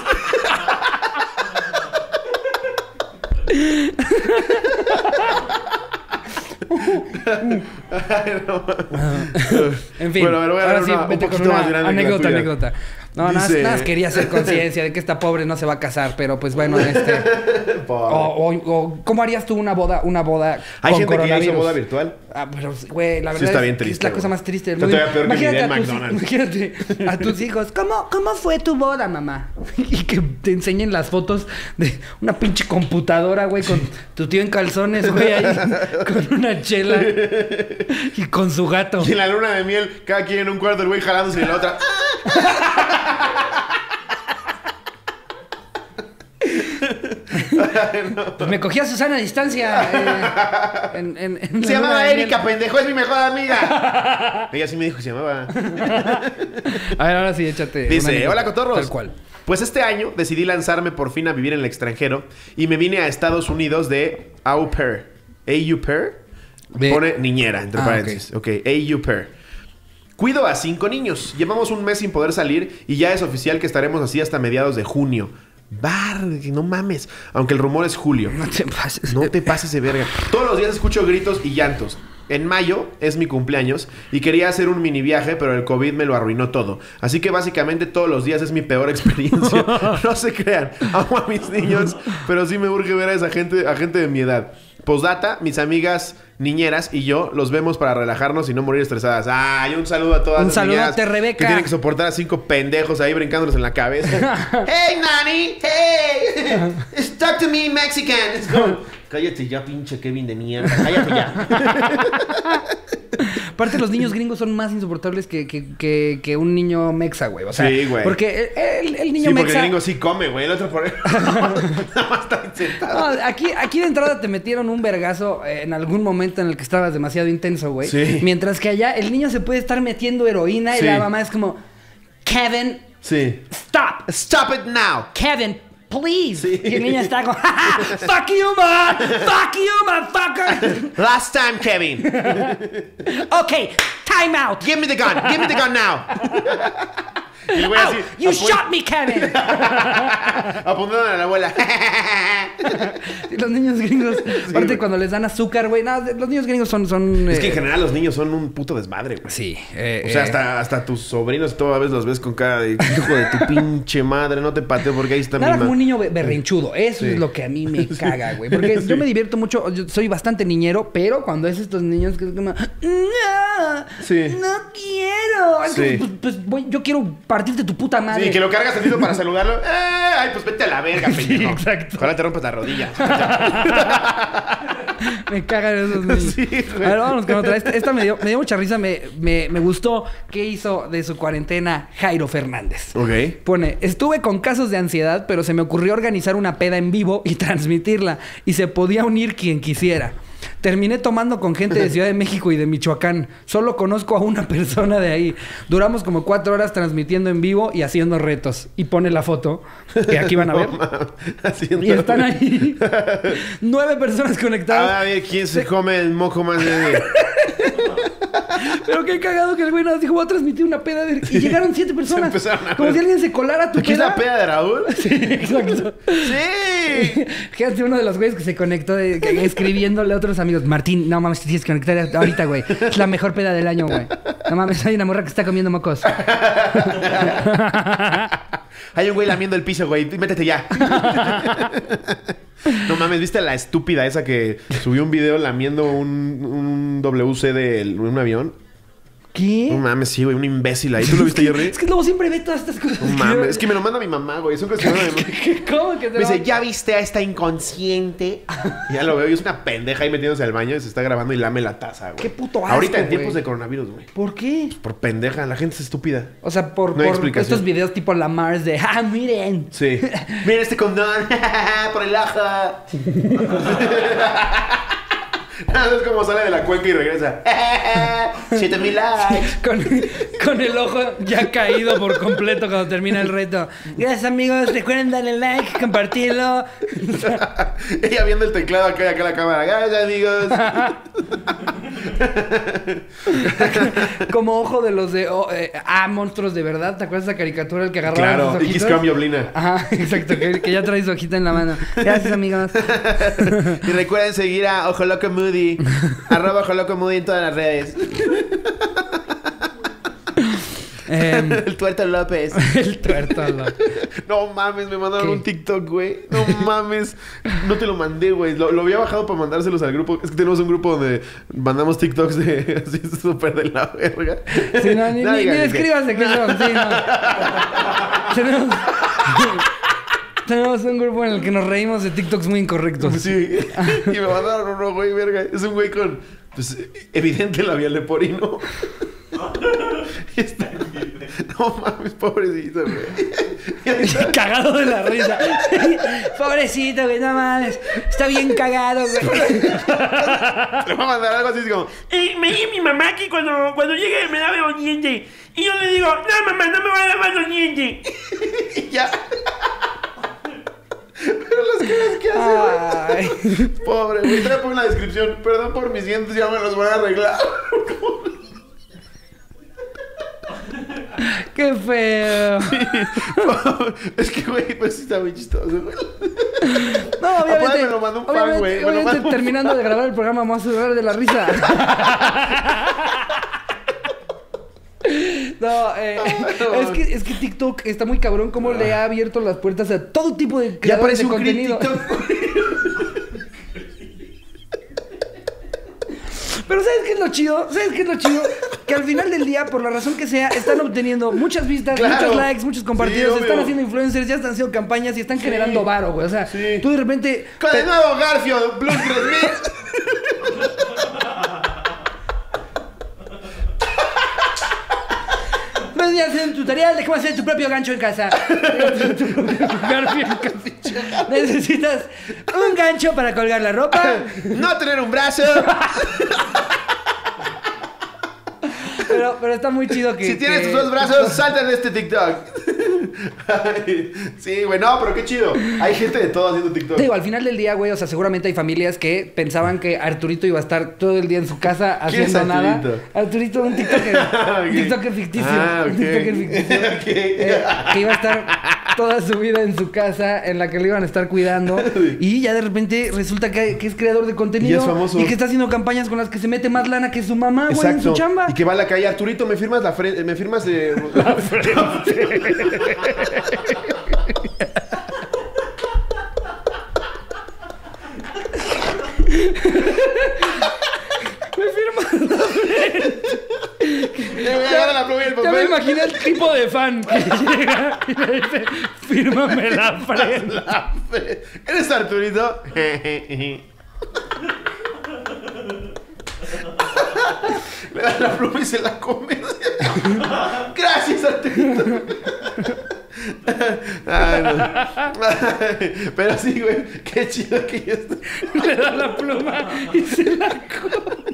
Ay, no. En fin. Bueno, a ver, voy a ahora sí, una, vete con una anécdota, anécdota. No, dice... nada más quería hacer conciencia de que esta pobre no se va a casar, pero pues bueno, este... o, o, o, ¿cómo harías tú una boda, una boda ¿Hay con gente que hizo boda virtual? Ah, pero, güey, la verdad sí está bien triste, es la güey. cosa más triste del mundo. Imagínate, a tus, imagínate a tus hijos, ¿cómo, ¿cómo fue tu boda, mamá? Y que te enseñen las fotos de una pinche computadora, güey, con tu tío en calzones, güey, ahí, con una chela y con su gato. Y en la luna de miel, cada quien en un cuarto, el güey jalándose y la otra... No. Pues me cogí a Susana Distancia. Eh, en, en, en se llamaba Erika, pendejo, es mi mejor amiga. Ella sí me dijo que se llamaba. A ver, ahora sí, échate. Dice, hola cotorros. Tal cual. Pues este año decidí lanzarme por fin a vivir en el extranjero y me vine a Estados Unidos de au pair. A U pair. De... Pone niñera, entre ah, paréntesis. Ok, okay. A U pair. Cuido a cinco niños. Llevamos un mes sin poder salir y ya es oficial que estaremos así hasta mediados de junio. Bar, no mames. Aunque el rumor es julio. No te pases. No te pases de verga. Todos los días escucho gritos y llantos. En mayo es mi cumpleaños y quería hacer un mini viaje, pero el COVID me lo arruinó todo. Así que básicamente todos los días es mi peor experiencia. No se crean. Amo a mis niños, pero sí me urge ver a esa gente, a gente de mi edad. Postdata, mis amigas niñeras y yo los vemos para relajarnos y no morir estresadas. ¡Ay! Un saludo a todas las niñeras. Un saludote, Rebeca. Que tienen que soportar a cinco pendejos ahí brincándonos en la cabeza. ¡Hey, nanny! ¡Hey! ¡Talk to me, Mexican! Let's go. Cállate ya, pinche Kevin de mierda. Cállate ya. Aparte, los niños gringos son más insoportables que, que, que, que un niño mexa, güey. O sea, sí, güey. Porque el, el niño sí, mexa... Sí, porque el gringo sí come, güey. El otro por... Nada más está sentado. No, aquí, aquí de entrada te metieron un vergazo en algún momento en el que estabas demasiado intenso, güey. Sí. Mientras que allá el niño se puede estar metiendo heroína sí. y la mamá es como... Kevin... Sí. Stop. Stop it now. Kevin... Please. Sí. Y el niño está como... ¡Fuck you, man! ¡Fuck you, motherfucker! Last time, Kevin. Ok, time out. Give me the gun. Give me the gun now. Y voy así, oh, you shot me, Kevin. Apuntándole a la abuela. Los niños gringos... Sí, aparte, güey. Cuando les dan azúcar, güey... No, los niños gringos son... son es eh... que en general los niños son un puto desmadre, güey. Sí. Eh, o sea, eh... hasta, hasta tus sobrinos toda vez los ves con cara de... Hijo de tu pinche madre, no te pateo porque ahí está mi madre. Como un niño berrinchudo. Eso sí. es lo que a mí me caga, güey. Porque sí. yo me divierto mucho. Yo soy bastante niñero, pero cuando es estos niños que es como... ¡No! Sí. ¡No quiero! Entonces, sí. Pues, pues voy, yo quiero... Partirte tu puta madre. Sí, que lo cargas tantito para saludarlo. Eh, ay, pues vete a la verga, pendejo. Sí, exacto. Ahora te rompes la rodilla. Me cagan esos niños. Sí, a ver, vámonos con otra. Esta, esta me, dio, me dio mucha risa. Me, me, me gustó. ¿Qué hizo de su cuarentena Jairo Fernández? Ok. Pone, estuve con casos de ansiedad, pero se me ocurrió organizar una peda en vivo y transmitirla. Y se podía unir quien quisiera. Terminé tomando con gente de Ciudad de México y de Michoacán. Solo conozco a una persona de ahí. Duramos como cuatro horas transmitiendo en vivo y haciendo retos. Y pone la foto, que aquí van a ver. No, y están ahí nueve personas conectadas. A ver, ¿quién se come el moco más de... Pero qué cagado que el güey nos dijo, voy a transmitir una peda de... Y llegaron siete personas. Como si alguien se colara a tu ¿Aquí peda. ¿Aquí es la peda de Raúl? Sí, exacto. ¡Sí! Fíjate, uno de los güeyes que se conectó de, que, escribiéndole a otros amigos. Martín, no mames, te tienes que conectar ahorita, güey. Es la mejor peda del año, güey. No mames, hay una morra que está comiendo mocos. Hay un güey lamiendo el piso, güey. Métete ya. No mames, ¿viste la estúpida esa que subió un video lamiendo un, un W C de un avión? ¿Qué? No mames, sí, güey, un imbécil ahí. ¿Tú lo viste, Jerry? Es que luego siempre ve todas estas cosas. No mames, es que me lo manda mi mamá, güey. Siempre se lo manda mi mamá. ¿Cómo que te lo manda? Me dice, ¿ya viste a esta inconsciente? Ya lo veo, y es una pendeja ahí metiéndose al baño y se está grabando y lame la taza, güey. Qué puto asco. Ahorita en tiempos de coronavirus, güey. ¿Por qué? Pues por pendeja, la gente es estúpida. O sea, por, no por estos videos tipo la Mars de, ¡ah, miren! Sí. ¡Miren este condón! ¡Por el ojo! Es como sale de la cuenca y regresa. ¡Siete mil likes! Con, con el ojo ya caído por completo cuando termina el reto. Gracias, amigos. Recuerden darle like, compartirlo. Ella viendo el teclado acá y acá la cámara. Gracias, amigos. Como ojo de los de... Oh, eh, ah, monstruos de verdad. ¿Te acuerdas de esa caricatura? El que agarraba los ojitos. Claro, X-Cam y Oblina. Ajá, exacto. Que, que ya trae su hojita en la mano. Gracias, amigos. Y recuerden seguir a Ojo Loco Mood. Arroba Joloco Moody en todas las redes. Eh, el Tuerto López. El Tuerto López. No mames, me mandaron ¿Qué? un TikTok, güey. No mames. No te lo mandé, güey. Lo, lo había bajado para mandárselos al grupo. Es que tenemos un grupo donde mandamos TikToks de así súper de la verga. Sí, no, ni, no, ni, ni, ni escríbanse que son. Sí, no. Tenemos... Tenemos un grupo en el que nos reímos de TikToks muy incorrectos. Sí. Y me mandaron uno, güey, verga. Es un güey con... Pues, evidente labial leporino. Está... No mames, pobrecito, güey. Cagado de la risa. Pobrecito, güey, no mames. Está bien cagado, güey. Le voy a mandar algo así como... Eh, me dice mi mamá que cuando, cuando llegue me lave los dientes. Y yo le digo... No, mamá, no me voy a lavar los dientes. Y ya... Pero las caras que hace, güey. Pobre, güey. Trae por una descripción. Perdón por mis dientes, ya me los voy a arreglar. ¡Qué feo! Sí. Es que, güey, pues sí está muy chistoso, güey. No, obviamente... Aparte me lo mandó un fan, güey. Obviamente, terminando de grabar el programa, vamos a llorar de la risa. No, eh, no, no. Es, que, es que TikTok está muy cabrón. Cómo no. le ha abierto las puertas a todo tipo de creadores de contenido. Pero ¿sabes qué es lo chido? ¿Sabes qué es lo chido? Que al final del día, por la razón que sea, están obtenidos muchas vistas, claro. muchos likes, muchos compartidos. Sí, están haciendo influencers, ya están haciendo campañas y están sí. generando varo, güey. O sea, sí. tú de repente... Con te... el nuevo Garfio, Plus tres mil. Hacer tu tarea, de cómo hacer tu propio gancho en casa. Necesitas un gancho para colgar la ropa. No tener un brazo. Pero, pero está muy chido que... Si tienes que... tus dos brazos, salta de este TikTok. Ay, sí, güey, no, pero qué chido. Hay gente de todo haciendo TikTok. Te digo, al final del día, güey, o sea, seguramente hay familias que pensaban que Arturito iba a estar todo el día en su casa haciendo nada. ¿Quién es Arturito? Arturito, un TikToker. Okay. Un TikToker ficticio. Ah, okay. Un TikToker ficticio. Okay. Eh, que iba a estar toda su vida en su casa, en la que le iban a estar cuidando. Y ya de repente resulta que, que es creador de contenido. Y es famoso. Y que está haciendo campañas con las que se mete más lana que su mamá, güey, en su chamba. Y que va a la calle. Arturito, ¿me firmas la frente? ¿Me firmas eh, la frente? ¿Me firmas la frente? Ya, la pluma y el papel. Ya me imaginé el tipo de fan que llega y le dice, fírmame la frente. ¿Eres Arturito? Le das la pluma y se la come. Gracias, Arturito. Ay, no. Pero sí, güey, qué chido que yo estoy. Le da la pluma y se la come.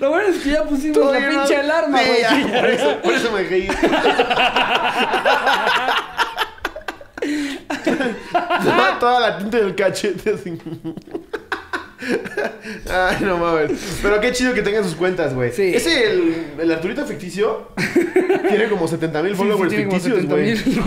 Lo bueno es que ya pusimos Todo la lleno... pinche alarma, sí, güey. Ya, por, eso, por eso me dejé ir. Toda la tinta del cachete así. Ay, no mames. Pero qué chido que tengan sus cuentas, güey. Sí. Ese, el, el Arturito ficticio, tiene como setenta mil followers sí, sí, ficticios, güey. Sí.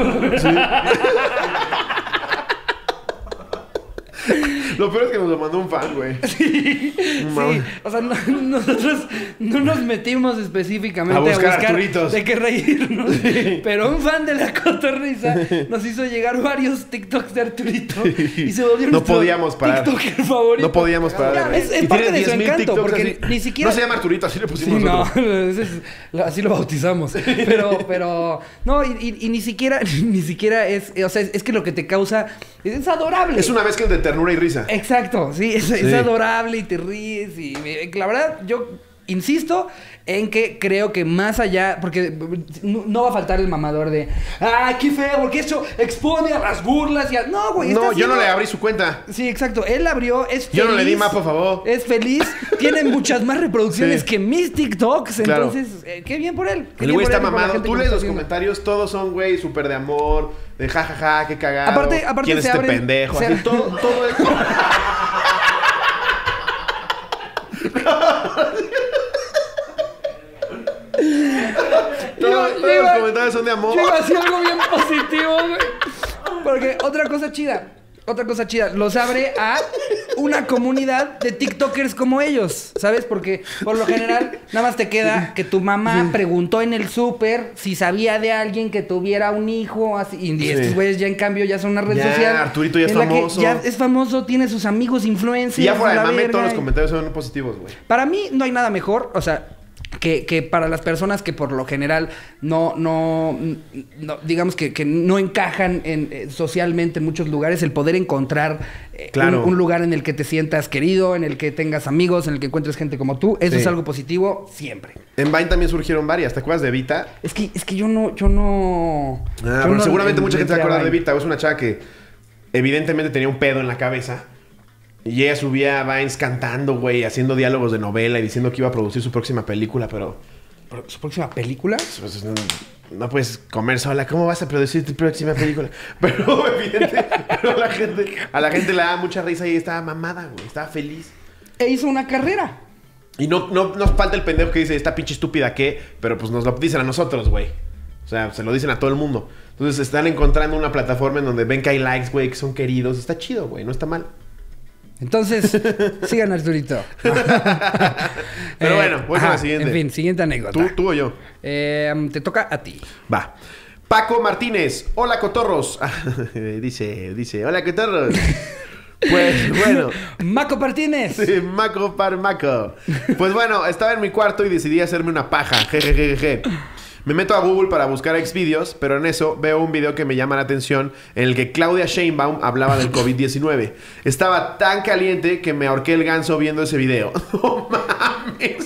Lo peor es que nos lo mandó un fan, güey. Sí, sí. O sea, no, nosotros no nos metimos específicamente a buscar, a buscar Arturitos de qué reírnos. Sí. Pero un fan de La Cotorrisa nos hizo llegar varios TikToks de Arturito. Sí. Y se volvió no podíamos parar. TikToker favorito. No podíamos parar. Es, es parte de su encanto. TikToks porque así, ni siquiera... No se llama Arturito, así le pusimos. Sí, no, es, así lo bautizamos. Pero, pero... No, y, y, y ni siquiera... Ni siquiera es... O sea, es, es que lo que te causa... Es, es adorable. Es una mezcla de ternura y risa. Exacto, sí es, sí, es adorable y te ríes y la verdad yo insisto en que creo que más allá, porque no, no va a faltar el mamador de ¡ah, qué feo! Porque eso expone a las burlas y a... No, güey. No, yo no le abrí su cuenta. Sí, exacto. Él abrió, es feliz. Yo no le di más, por favor. Es feliz. Tiene muchas más reproducciones sí. que mis TikToks. Claro. Entonces, eh, qué bien por él. Qué el güey está mamado. Tú lees los haciendo. comentarios, todos son, güey, súper de amor, de jajaja, ja, ja, qué cagado. Aparte, aparte ¿quién es este abren, pendejo? Así, todo, todo eso. Todos los comentarios son de amor. Yo iba a hacer algo bien positivo, güey. Porque otra cosa chida, otra cosa chida, los abre a una comunidad de TikTokers como ellos, ¿sabes? Porque por lo general nada más te queda que tu mamá sí. preguntó en el súper si sabía de alguien que tuviera un hijo. Así, y sí. estos güeyes ya en cambio ya son una red ya, social. Arturito ya es famoso. Ya es famoso, tiene sus amigos, influencers. Y ya fuera de mame, todos los comentarios son positivos, güey. Para mí no hay nada mejor, o sea... Que, que para las personas que por lo general no, no, no digamos que, que no encajan en, eh, socialmente en muchos lugares, el poder encontrar eh, claro. un, un lugar en el que te sientas querido, en el que tengas amigos, en el que encuentres gente como tú, eso sí. es algo positivo siempre. En Vine también surgieron varias, ¿te acuerdas de Vita? Es que, es que yo no, yo no. Ah, yo pero no, seguramente mucha gente se acuerda de Vita. Es una chava que evidentemente tenía un pedo en la cabeza. Y ella subía a Vines cantando, güey, haciendo diálogos de novela y diciendo que iba a producir su próxima película, pero... ¿Su próxima película? Pues, no, no puedes comer sola. ¿Cómo vas a producir tu próxima película? Pero, evidente, pero la gente, a la gente le daba mucha risa y estaba mamada, güey. Estaba feliz. E hizo una carrera. Y no, no nos falta el pendejo que dice, esta pinche estúpida, ¿qué? Pero pues nos lo dicen a nosotros, güey. O sea, se lo dicen a todo el mundo. Entonces, están encontrando una plataforma en donde ven que hay likes, güey, que son queridos. Está chido, güey. No está mal. Entonces, sigan Arturito. Pero bueno, voy eh, a la siguiente. En fin, siguiente anécdota. ¿Tú, tú o yo? Eh, te toca a ti. Va. Paco Martínez. Hola, cotorros. dice, dice, hola, cotorros. Pues, bueno. Maco Martínez. Sí, Maco par Maco. Pues bueno, estaba en mi cuarto y decidí hacerme una paja. Jejejeje. Me meto a Google para buscar Xvideos, pero en eso veo un video que me llama la atención en el que Claudia Sheinbaum hablaba del COVID diecinueve. Estaba tan caliente que me ahorqué el ganso viendo ese video. ¡No mames!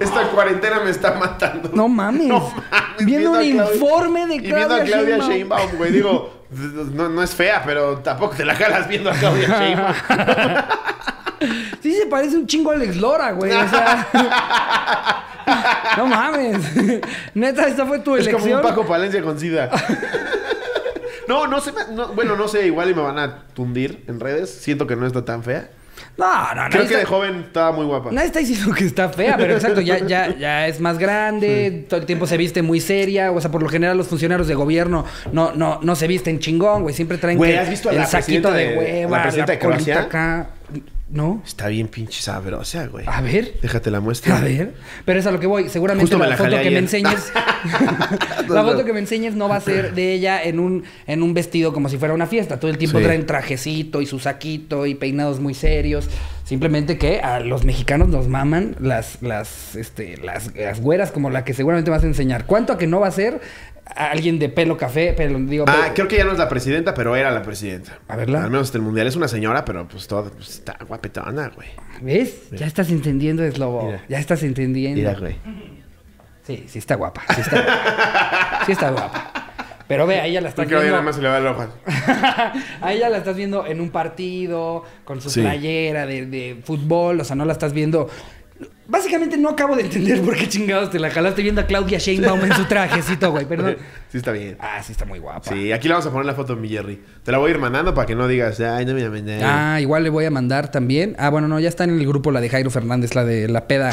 Esta cuarentena me está matando. ¡No mames! ¡No mames! Viendo, viendo un informe de Claudia, y viendo a Claudia Sheinbaum, güey. Digo, no, no es fea, pero tampoco te la jalas viendo a Claudia Sheinbaum. Sí se parece un chingo a Alex Lora, güey. O sea... No mames. Neta, esta fue tu elección. Es como un Paco Palencia con sida. No, no sé. No, bueno, no sé. Igual y me van a tundir en redes. Siento que no está tan fea. No, no, no. Creo que está... de joven estaba muy guapa. Nadie está diciendo que está fea, pero exacto. Ya, ya, ya es más grande. Sí. Todo el tiempo se viste muy seria. O sea, por lo general los funcionarios de gobierno no, no, no se visten chingón, güey. Siempre traen güey, que, ¿has visto a el la saquito de, de hueva, la presidenta de Croacia acá. ¿No? Está bien pinche sabrosa, güey. A ver. Déjate la muestra. A ver. Pero es a lo que voy. Seguramente Justo la, la foto que ayer. me enseñes... la foto que me enseñes no va a ser de ella en un, en un vestido como si fuera una fiesta. Todo el tiempo sí. traen trajecito y su saquito y peinados muy serios. Simplemente que a los mexicanos nos maman las, las, este, las, las güeras como la que seguramente vas a enseñar. ¿Cuánto a que no va a ser alguien de pelo café? Pelo, digo, ah, pelo. Creo que ya no es la presidenta, pero era la presidenta. A verla. Al menos hasta el mundial es una señora, pero pues todo pues, está guapetona, güey. ¿Ves? Mira. Ya estás entendiendo, Slobo. Mira. Ya estás entendiendo. Mira, güey. Sí, sí está guapa. Sí está guapa. Sí está guapa. Pero ve, ahí ya la estás Porque viendo... Nada más se le va el ojo. Ahí ya la estás viendo en un partido, con su sí. playera de, de fútbol. O sea, no la estás viendo... Básicamente no acabo de entender por qué chingados te la jalaste viendo a Claudia Sheinbaum en su trajecito, güey. Perdón. Sí está bien. Ah, sí está muy guapa. Sí, aquí le vamos a poner la foto de mi Jerry. Te la voy a ir mandando para que no digas, ay, no me mandé. Ah, igual le voy a mandar también. Ah, bueno, no, ya está en el grupo la de Jairo Fernández, la de la peda.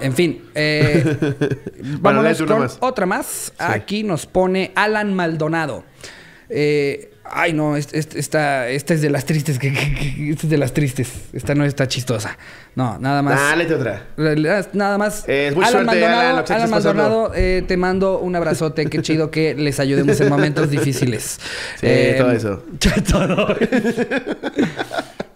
En fin. Eh, bueno, vámonos con más. otra más. Sí. Aquí nos pone Alan Maldonado. Eh... Ay, no, esta, esta, esta es de las tristes. Que, que, que, esta es de las tristes. Esta no está chistosa. No, nada más. Dale otra. Nada más. Eh, es muy Alan suerte, Maldonado, Alan, Alan Maldonado eh, te mando un abrazote. Qué chido que les ayudemos en momentos difíciles. Sí, eh, todo eso. Todo eso.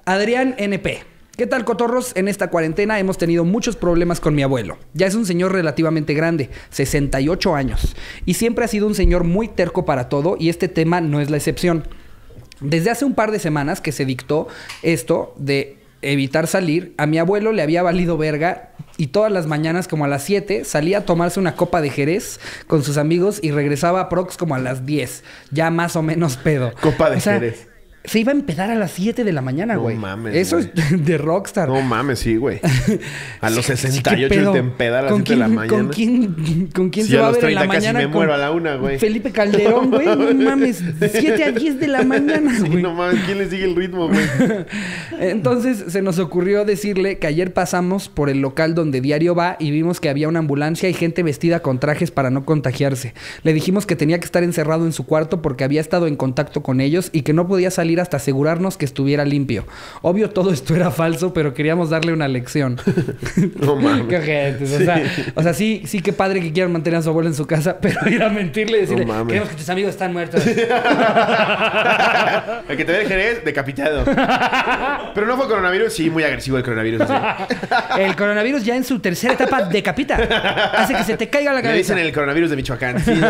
Adrián N P. ¿Qué tal, cotorros? En esta cuarentena hemos tenido muchos problemas con mi abuelo. Ya es un señor relativamente grande, sesenta y ocho años. Y siempre ha sido un señor muy terco para todo y este tema no es la excepción. Desde hace un par de semanas que se dictó esto de evitar salir, a mi abuelo le había valido verga y todas las mañanas como a las siete salía a tomarse una copa de Jerez con sus amigos y regresaba a Prox como a las diez. Ya más o menos pedo. Copa de o sea, Jerez. Se iba a empezar a las siete de la mañana, güey. No mames. Eso wey. Es de rockstar. No mames, sí, güey. A los sesenta y ocho te empeda a las siete de la mañana. ¿Con quién, con quién sí, se va a ver en la mañana? Me muero a la una, güey. Felipe Calderón, güey. No mames. siete a diez de la mañana, güey. Sí, no mames. ¿Quién le sigue el ritmo, güey? Entonces se nos ocurrió decirle que ayer pasamos por el local donde diario va y vimos que había una ambulancia y gente vestida con trajes para no contagiarse. Le dijimos que tenía que estar encerrado en su cuarto porque había estado en contacto con ellos y que no podía salir salir hasta asegurarnos que estuviera limpio. Obvio, todo esto era falso, pero queríamos darle una lección. No mames. Qué ojetes. O, sí. sea, o sea, sí, sí, qué padre que quieran mantener a su abuelo en su casa, pero ir a mentirle y decirle, no, queremos que tus amigos están muertos. El que te deje es decapitado. Pero no fue coronavirus. Sí, muy agresivo el coronavirus. Así. El coronavirus ya en su tercera etapa decapita. Hace que se te caiga la cabeza. Me dicen el coronavirus de Michoacán. Sí.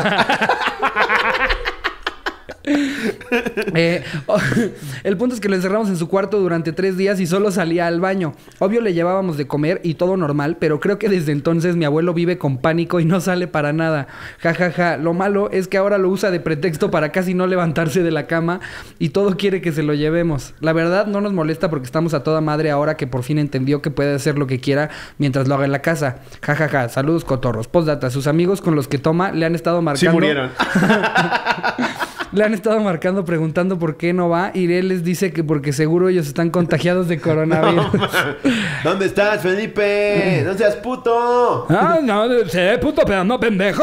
Eh, oh, el punto es que lo encerramos en su cuarto durante tres días y solo salía al baño. Obvio le llevábamos de comer y todo normal, pero creo que desde entonces mi abuelo vive con pánico y no sale para nada. Ja, ja, ja. Lo malo es que ahora lo usa de pretexto para casi no levantarse de la cama y todo quiere que se lo llevemos. La verdad no nos molesta porque estamos a toda madre ahora que por fin entendió que puede hacer lo que quiera mientras lo haga en la casa. Ja, ja, ja. Saludos, cotorros. Postdata, sus amigos con los que toma le han estado marcando. Sí murieron. Le han estado marcando preguntando por qué no va y él les dice que porque seguro ellos están contagiados de coronavirus. No, ¿dónde estás, Felipe? ¡No seas puto! Ah, no, sé puto, pero no pendejo.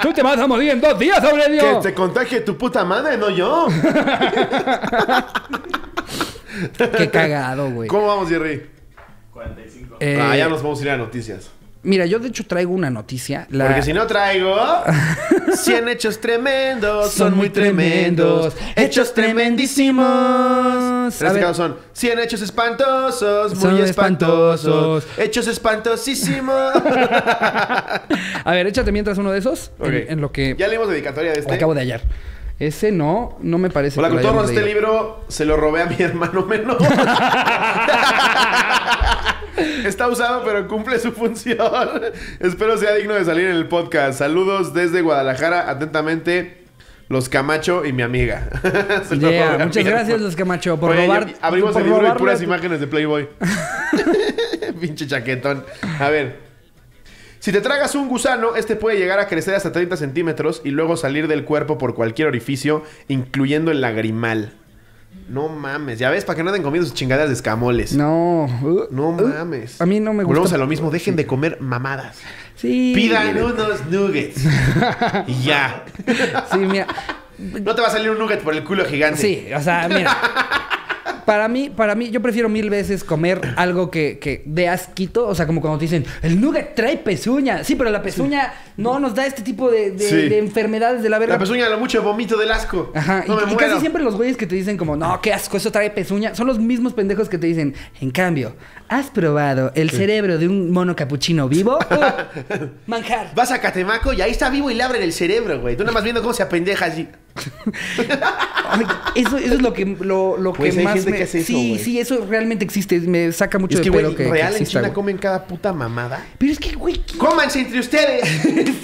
Tú te vas a morir en dos días, Aurelio. Que se contagie tu puta madre, no yo. Qué cagado, güey. ¿Cómo vamos, Jerry? cuarenta y cinco. Eh... Ah, ya nos vamos a ir a noticias. Mira, yo de hecho traigo una noticia. La... Porque si no traigo... cien hechos tremendos, son muy tremendos. Hechos tremendísimos. En este caso son cien hechos espantosos, muy espantosos. Hechos espantosísimos. A ver, échate mientras uno de esos. Okay. En, en lo que... Ya leímos dedicatoria de este. Acabo de hallar. Ese no, no me parece. Hola, cotorros, este libro se lo robé a mi hermano menor. Está usado, pero cumple su función. Espero sea digno de salir en el podcast. Saludos desde Guadalajara. Atentamente, Los Camacho y mi amiga. Yeah, muchas gracias, Los Camacho, por Oye, robar. Abrimos por el libro y puras tu... imágenes de Playboy. Pinche chaquetón. A ver. Si te tragas un gusano, este puede llegar a crecer hasta treinta centímetros y luego salir del cuerpo por cualquier orificio, incluyendo el lagrimal. No mames. ¿Ya ves? Para que no anden comiendo sus chingadas de escamoles. No. Uh, no mames. Uh, a mí no me gusta. Volvemos a lo mismo. Dejen de comer mamadas. Sí. Pidan unos nuggets. Y ya. Sí, mira. No te va a salir un nugget por el culo gigante. Sí, o sea, mira. Para mí, para mí, yo prefiero mil veces comer algo que, que de asquito. O sea, como cuando te dicen, el nugget trae pezuña. Sí, pero la pezuña sí. no nos da este tipo de, de, sí. de enfermedades de la verga. La pezuña lo mucho vomito del asco. Ajá. No y, me y muero. Casi siempre los güeyes que te dicen como, no, qué asco, eso trae pezuña. Son los mismos pendejos que te dicen, en cambio, ¿has probado el sí. cerebro de un mono capuchino vivo? Oh, manjar. Vas a Catemaco y ahí está vivo y le abren el cerebro, güey. Tú nada más viendo cómo se apendeja así. eso, eso es lo que lo, lo pues que hay más gente me... que hace eso, sí, wey. Sí, eso realmente existe. Me saca mucho es que, de pedo wey, que real que exista, en China wey. Comen cada puta mamada. Pero es que, güey, ¿qué? ¡Cómanse entre ustedes! Sí,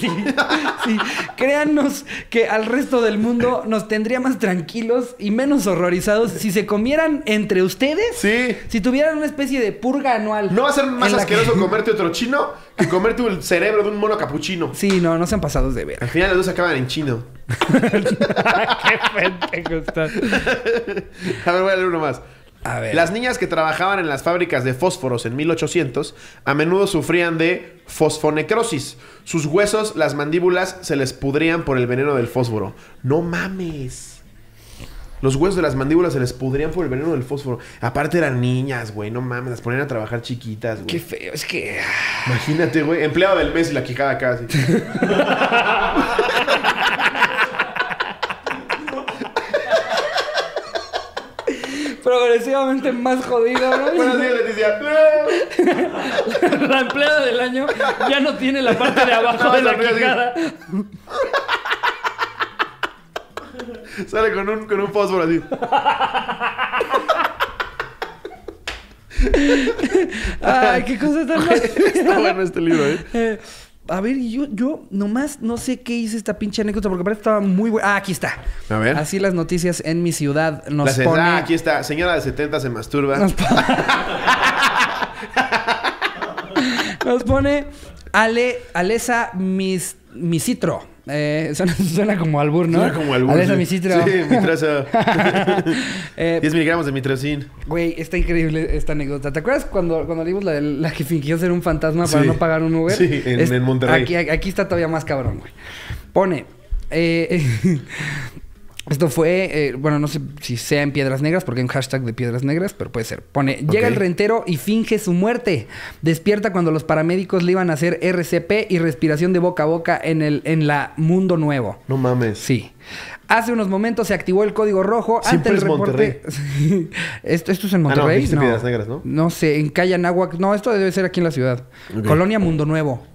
sí. Créannos que al resto del mundo nos tendría más tranquilos y menos horrorizados si se comieran entre ustedes. Sí. Si tuvieran una especie de purga anual. No va a ser más asqueroso que... comerte otro chino que comerte el cerebro de un mono capuchino. Sí, no, no sean pasados de ver. Al final los dos acaban en chino. Qué pendejo está. A ver, voy a leer uno más. A ver. Las niñas que trabajaban en las fábricas de fósforos en mil ochocientos a menudo sufrían de fosfonecrosis. Sus huesos, las mandíbulas, se les pudrían por el veneno del fósforo. No mames. Los huesos de las mandíbulas se les pudrían por el veneno del fósforo. Aparte eran niñas, güey. No mames, las ponían a trabajar chiquitas, güey. Qué feo, es que... Imagínate, güey. Empleado del mes y la quijada casi. Progresivamente más jodido, ¿no? Buenos días, Leticia. La empleada del año ya no tiene la parte de abajo no, de la quijada. Sale con un, con un fósforo así. Ay, qué cosa tan... Está bueno este libro, ¿eh? A ver, yo, yo nomás no sé qué hice esta pinche anécdota porque parece que estaba muy buena. Ah, aquí está. A ver. Así las noticias en mi ciudad nos las pone... Ah, aquí está. Señora de setenta se masturba. Nos pone... nos pone... Ale... Alesa mis... Misitro. Eh, suena, suena como albur, ¿no? Suena como albur. Alesa sí. Misitro. Sí, mitrazo. eh, diez miligramos de mitracin. Güey, está increíble esta anécdota. ¿Te acuerdas cuando, cuando leímos la, la que fingió ser un fantasma sí. para no pagar un Uber? Sí, en, es, en Monterrey. Aquí, aquí está todavía más cabrón, güey. Pone... Eh, Esto fue, eh, bueno, no sé si sea en Piedras Negras, porque hay un hashtag de Piedras Negras, pero puede ser. Pone, okay. Llega el rentero y finge su muerte. Despierta cuando los paramédicos le iban a hacer R C P y respiración de boca a boca en, el, en la Mundo Nuevo. No mames. Sí. Hace unos momentos se activó el código rojo. Siempre ante el reporte. Monterrey. esto, esto es en Monterrey. Ah, no, no. Piedras Negras, ¿no? No sé, en Calle Anáhuac. No, esto debe ser aquí en la ciudad. Okay. Colonia Mundo Nuevo.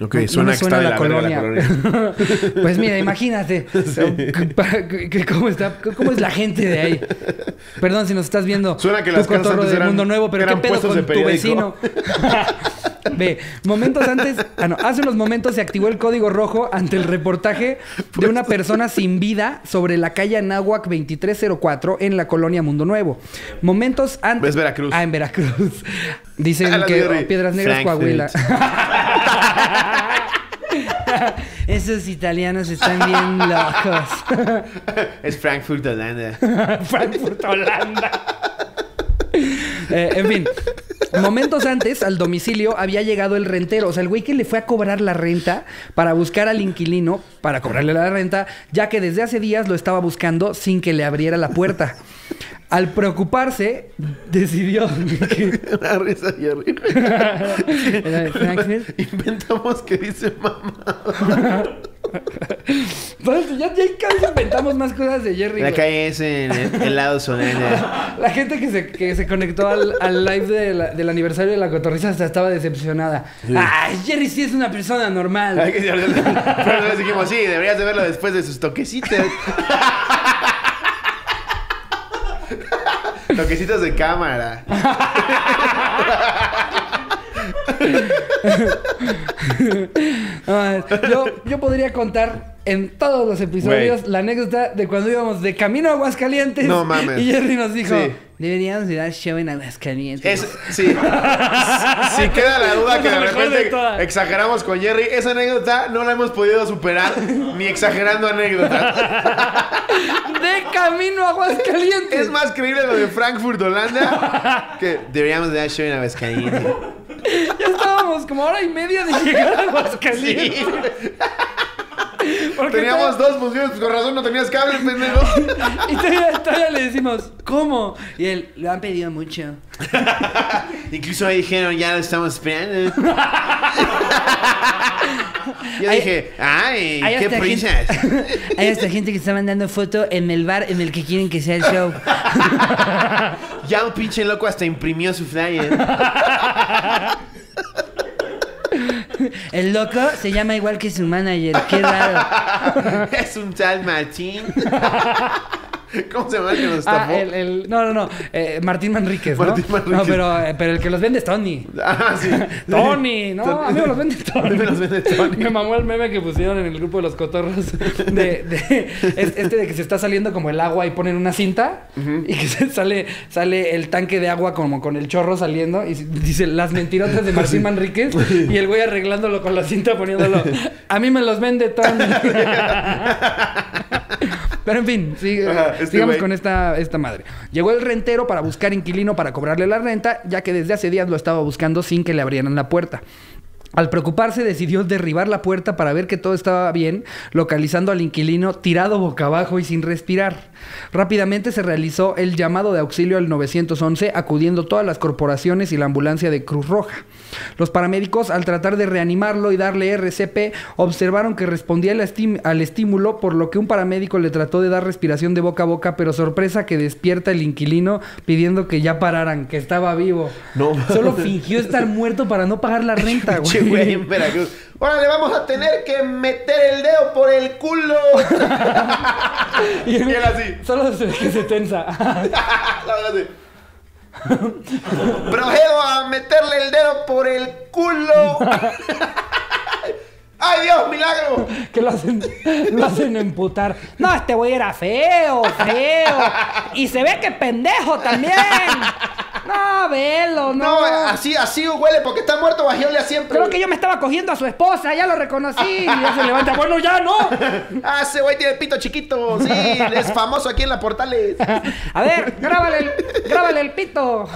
Ok, no, suena, no suena que está la, la colonia. De la colonia. Pues mira, imagínate. Sí. ¿Cómo está? ¿Cómo es la gente de ahí? Perdón si nos estás viendo. Suena que las casas antes eran, Mundo Nuevo, pero qué pedo con tu vecino. Ve, momentos antes, ah, no, hace unos momentos se activó el código rojo ante el reportaje de una persona sin vida sobre la calle Anáhuac veintitrés cero cuatro en la colonia Mundo Nuevo. Momentos antes. Es Veracruz. Ah, en Veracruz. Dicen ah, que oh, Piedras Negras, Frankfurt. Coahuila. Esos italianos están bien locos. Es Frankfurt, Holanda. Frankfurt, Holanda. Eh, en fin. Momentos antes, al domicilio, había llegado el rentero. O sea, el güey que le fue a cobrar la renta para buscar al inquilino, para cobrarle la renta, ya que desde hace días lo estaba buscando sin que le abriera la puerta. Al preocuparse, decidió... Que... Una risa y arriba. Inventamos que dice mamá. Entonces, ya, ya casi inventamos más cosas de Jerry. La calle es en el, el lado sonero. La gente que se, que se conectó al, al live de la, del aniversario de La Cotorrisa hasta estaba decepcionada. Sí. ¡Ay, Jerry sí es una persona normal! Hay que ser, pero les dijimos, sí, deberías de verlo después de sus toquecitos. Toquecitos de cámara. yo, yo podría contar en todos los episodios, wey, la anécdota de cuando íbamos de camino a Aguascalientes. No mames. Y Jerry nos dijo, sí, deberíamos de dar show en Aguascalientes. Es, sí. Si queda la duda que de repente exageramos con Jerry, esa anécdota no la hemos podido superar ni exagerando anécdotas. De camino a Aguascalientes. Es más creíble lo de Frankfurt, Holanda, que deberíamos de dar show en Aguascalientes. Ya estábamos como hora y media de llegar a Aguascalientes. Sí. Teníamos tal... dos museos, pues con razón no tenías cables, pendejo. Y todavía, todavía le decimos, ¿cómo? Y él, lo han pedido mucho. Incluso ahí dijeron, ya lo estamos esperando. Yo hay, dije, ay, hay qué prisas. Gente, hay hasta gente que está mandando foto en el bar en el que quieren que sea el show. Ya un pinche loco hasta imprimió su flyer. El loco se llama igual que su manager. Qué raro. Es un tal Martín. ¿Cómo se llama el que nos tapó? Ah, el, el, no, no, no. Eh, Martín Manríquez, ¿no? Martín Manríquez. No, pero, eh, pero el que los vende es Tony. Ah, sí. Tony, no, Tony. A mí me los vende Tony. Me los vende Tony. Me mamó el meme que pusieron en el grupo de Los Cotorros. De, de, este de que se está saliendo como el agua y ponen una cinta. Uh-huh. Y que se sale, sale el tanque de agua como con el chorro saliendo. Y dice, las mentirotas de Martín Manríquez. Y el güey arreglándolo con la cinta poniéndolo. A mí me los vende Tony. Pero en fin, sí, este sigamos wey. con esta, esta madre. Llegó el rentero para buscar inquilino para cobrarle la renta, ya que desde hace días lo estaba buscando sin que le abrieran la puerta. Al preocuparse, decidió derribar la puerta para ver que todo estaba bien, localizando al inquilino tirado boca abajo y sin respirar. Rápidamente se realizó el llamado de auxilio al nueve once, acudiendo todas las corporaciones y la ambulancia de Cruz Roja. Los paramédicos, al tratar de reanimarlo y darle R C P, observaron que respondía al, al estímulo, por lo que un paramédico le trató de dar respiración de boca a boca, pero sorpresa que despierta el inquilino pidiendo que ya pararan, que estaba vivo. No. Solo fingió estar muerto para no pagar la renta, güey. Che, güey, en Veracruz. Ahora le vamos a tener que meter el dedo por el culo. Y él así. Solo se, que se tensa. La verdad, procedo a meterle el dedo por el culo. ¡Ay, Dios, milagro! Que lo hacen, lo hacen emputar. No, este güey era feo, feo. Y se ve que pendejo también. No, velo, no. No, así, así huele, porque está muerto, bajeole a siempre. Creo que yo me estaba cogiendo a su esposa, ya lo reconocí. Ya se levanta, bueno, ya, ¿no? Ah, ese güey tiene el pito chiquito, sí, es famoso aquí en la Portales. A ver, grábale el, grábale el pito.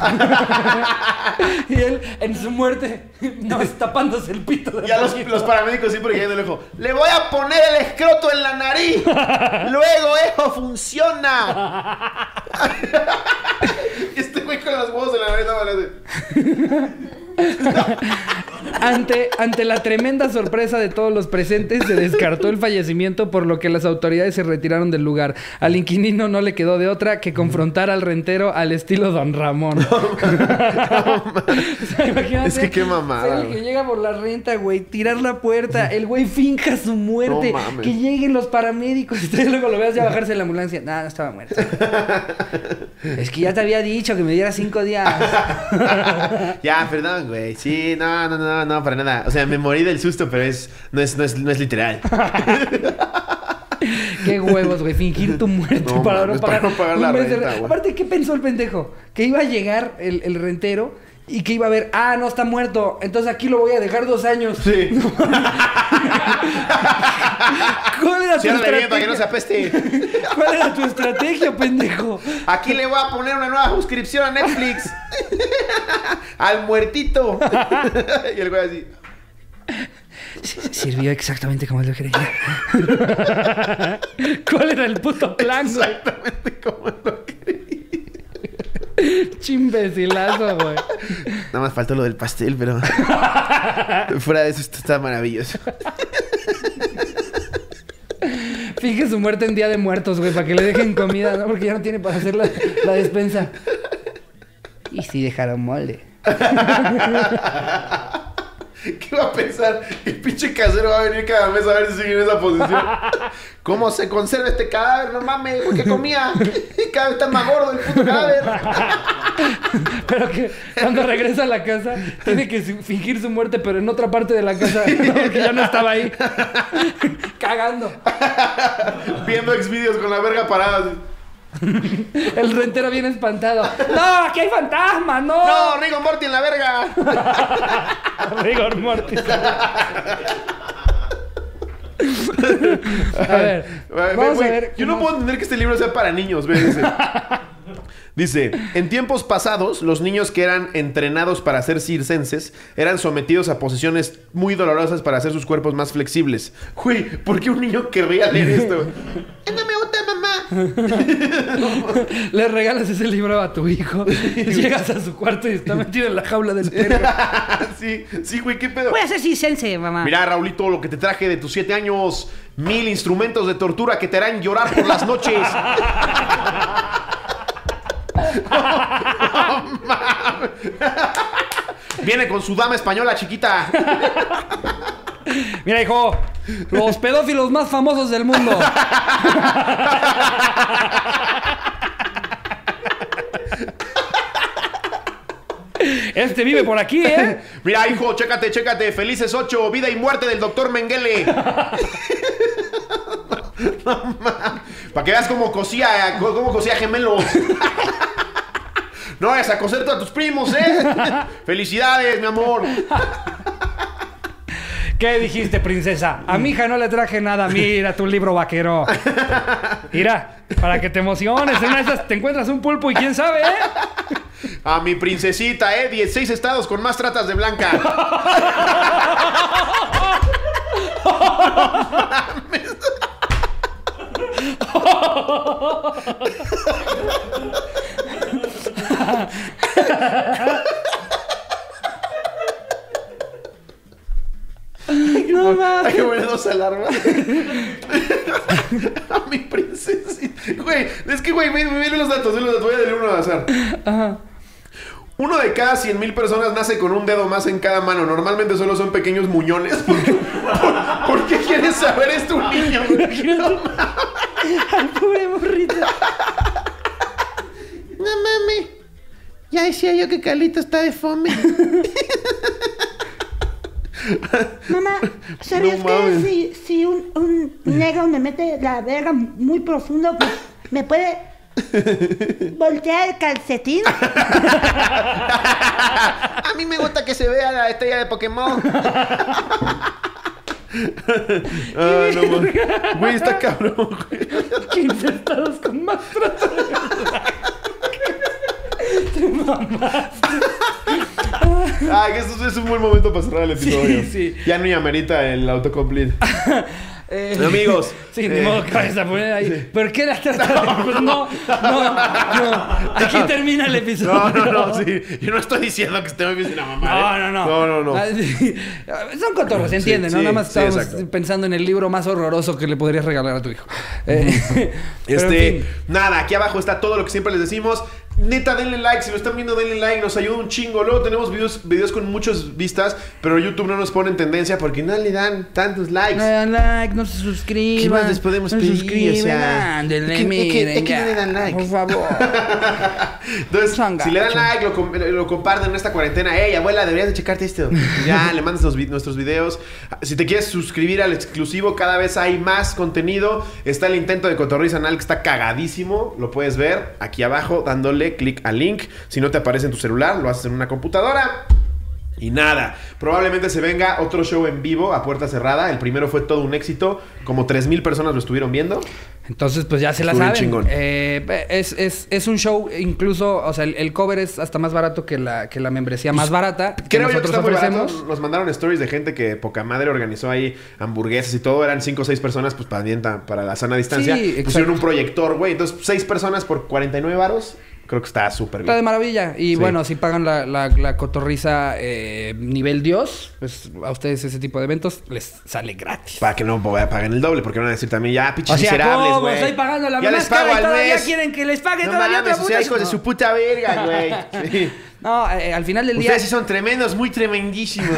Y él, en su muerte, no, tapándose el pito. De ya los, los paramédicos siempre llegando lejos. Le voy a poner el escroto en la nariz. Luego eso funciona. Este güey con los huevos en la nariz, no, no, no. Ante, ante la tremenda sorpresa de todos los presentes, se descartó el fallecimiento, por lo que las autoridades se retiraron del lugar. Al inquilino no le quedó de otra que confrontar al rentero al estilo Don Ramón. No, no, o sea, imagínate, es que qué mamada. Que llega por la renta, güey, tirar la puerta, el güey finca su muerte, no, que lleguen los paramédicos y luego lo veas ya bajarse en la ambulancia. Nah, no estaba muerto. Es que ya te había dicho que me diera cinco días. Ya, perdón, güey. Sí, no, no, no, no, para nada. O sea, me morí del susto, pero es, no, es, no, es, no es literal. Qué huevos, güey. Fingir tu muerte no, para, man, no pagar, para no pagar la renta, de... güey. Aparte, ¿qué pensó el pendejo? Que iba a llegar el, el rentero y que iba a ver, ah, no, está muerto, entonces aquí lo voy a dejar dos años. Sí. ¿Cuál era tu Cierra estrategia? Para que no se apeste. ¿Cuál era tu estrategia, pendejo? Aquí le voy a poner una nueva suscripción a Netflix. Al muertito. Y el güey así. Sirvió exactamente como lo quería. ¿Cuál era el puto plan? Exactamente como lo quería. Chimbecilazo, güey. Nada más faltó lo del pastel, pero... Fuera de eso, esto está maravilloso. Finge su muerte en Día de Muertos, güey, para que le dejen comida, ¿no? Porque ya no tiene para hacer la, la despensa. Y si dejaron mole. ¿Qué va a pensar? El pinche casero va a venir cada mes a ver si sigue en esa posición. ¿Cómo se conserva este cadáver? No mames, ¿por qué comía? Cada vez está más gordo el puto cadáver. Pero que cuando regresa a la casa tiene que fingir su muerte, pero en otra parte de la casa, ¿no? Porque ya no estaba ahí. Cagando. Viendo exvideos con la verga parada. El rentero viene espantado. ¡No! ¡Aquí hay fantasmas! ¡No! ¡No! ¡Rigor Mortis en la verga! ¡Rigor Mortis! A ver, a ver, vamos wey, a ver. Yo no puedo entender que este libro sea para niños, ve. Dice. Dice, en tiempos pasados, los niños que eran entrenados para ser circenses eran sometidos a posiciones muy dolorosas para hacer sus cuerpos más flexibles. Güey, ¿por qué un niño querría leer esto? ¡No me gusta, mamá! Le regalas ese libro a tu hijo. Llegas a su cuarto y está metido en la jaula del perro. Sí, sí, güey, qué pedo. Voy a ser circense, mamá. Mirá, Raulito, lo que te traje de tus siete años. Mil instrumentos de tortura que te harán llorar por las noches. Oh, oh, man. Viene con su dama española chiquita. Mira, hijo, los pedófilos más famosos del mundo. Este vive por aquí, ¿eh? Mira, hijo, chécate, chécate. Felices ocho, vida y muerte del doctor Mengele. No, no, para que veas cómo cosía, cómo cosía gemelos. No vayas a coser tú a tus primos, ¿eh? Felicidades, mi amor. ¿Qué dijiste, princesa? A mi hija no le traje nada. Mira tu libro vaquero. Mira, para que te emociones. En una de esas te encuentras un pulpo y quién sabe, ¿eh? A mi princesita, ¿eh? dieciséis estados con más tratas de blanca. No mames. No mames. Hay que poner dos alarmas. A mi princesita. Güey, es que, güey, miren los datos. Los datos. Voy a darle uno al azar. Ajá. Uno de cada cien mil personas nace con un dedo más en cada mano. Normalmente solo son pequeños muñones. ¿Por qué, por, ¿por qué quieres saber esto, un niño? No mames. Al pobre morrito. No mames. Ya decía yo que Carlito está de fome. Mamá, ¿sabías no que si, si un, un negro me mete la verga muy profundo, pues me puede Voltea el calcetín. A mí me gusta que se vea la estrella de Pokémon. Ah, no, güey, está cabrón, güey. quince estados con más trato de verdad. Te mamaste. Ay, que esto es un buen momento para cerrar el episodio. Sí, sí. Ya no amerita el autocomplete. Eh, amigos. Sí, ni eh, modo que vayas a poner ahí. Sí. ¿Por qué la trata? No, de... no, no, no. Aquí no, termina el episodio. No, no, no, sí. Yo no estoy diciendo que esté muy bien sin la mamá. No, ¿eh? no, no. No, no, no. Sí. Son cotorros, ¿se entiende? Sí, ¿no? Sí, nada más estábamos sí, pensando en el libro más horroroso que le podrías regalar a tu hijo. Eh, este, en fin. Nada, aquí abajo está todo lo que siempre les decimos. Neta, denle like. Si lo están viendo, denle like. Nos ayuda un chingo. Luego tenemos videos, videos con muchas vistas, pero YouTube no nos pone en tendencia porque no le dan tantos likes. No le dan like, no se suscriban. ¿Qué más les podemos no pedir? Suscriban, o sea, ándale, ¿qué, miren, ¿qué, qué, ya, ¿qué le dan like? Por favor. Entonces, Sanga, si le dan like, lo, lo comparten en esta cuarentena. Ey, abuela, deberías de checarte esto. Ya, le mandas los, nuestros videos. Si te quieres suscribir al exclusivo, cada vez hay más contenido. Está el intento de Cotorrisa Anal, que está cagadísimo. Lo puedes ver aquí abajo, dándole clic al link. Si no te aparece en tu celular, lo haces en una computadora. Y nada, probablemente se venga otro show en vivo a puerta cerrada. El primero fue todo un éxito, como tres mil personas lo estuvieron viendo. Entonces pues ya se la saben. eh, es, es, es un show, incluso, o sea, el, el cover es hasta más barato que la, que la membresía más barata. Creo que nosotros yo que ofrecemos. Nos mandaron stories de gente que poca madre organizó ahí hamburguesas y todo. Eran cinco o seis personas, pues para, para la sana distancia. Sí, pusieron exacto. un proyector, güey. Entonces seis personas por cuarenta y nueve varos. Creo que está súper bien. Está de maravilla. Y sí. bueno, si pagan la, la, la cotorriza eh, nivel Dios, pues a ustedes ese tipo de eventos les sale gratis. Para que no paguen el doble, porque van a decir también, ya, pinches o sea, miserables, güey. Estoy pagando la ya les pago al mes. Quieren que les pague no, toda mames, la otra puta. O sea, hijos no. de su puta verga, güey. Sí. No, eh, al final del día... Ustedes sí son tremendos, muy tremendísimos.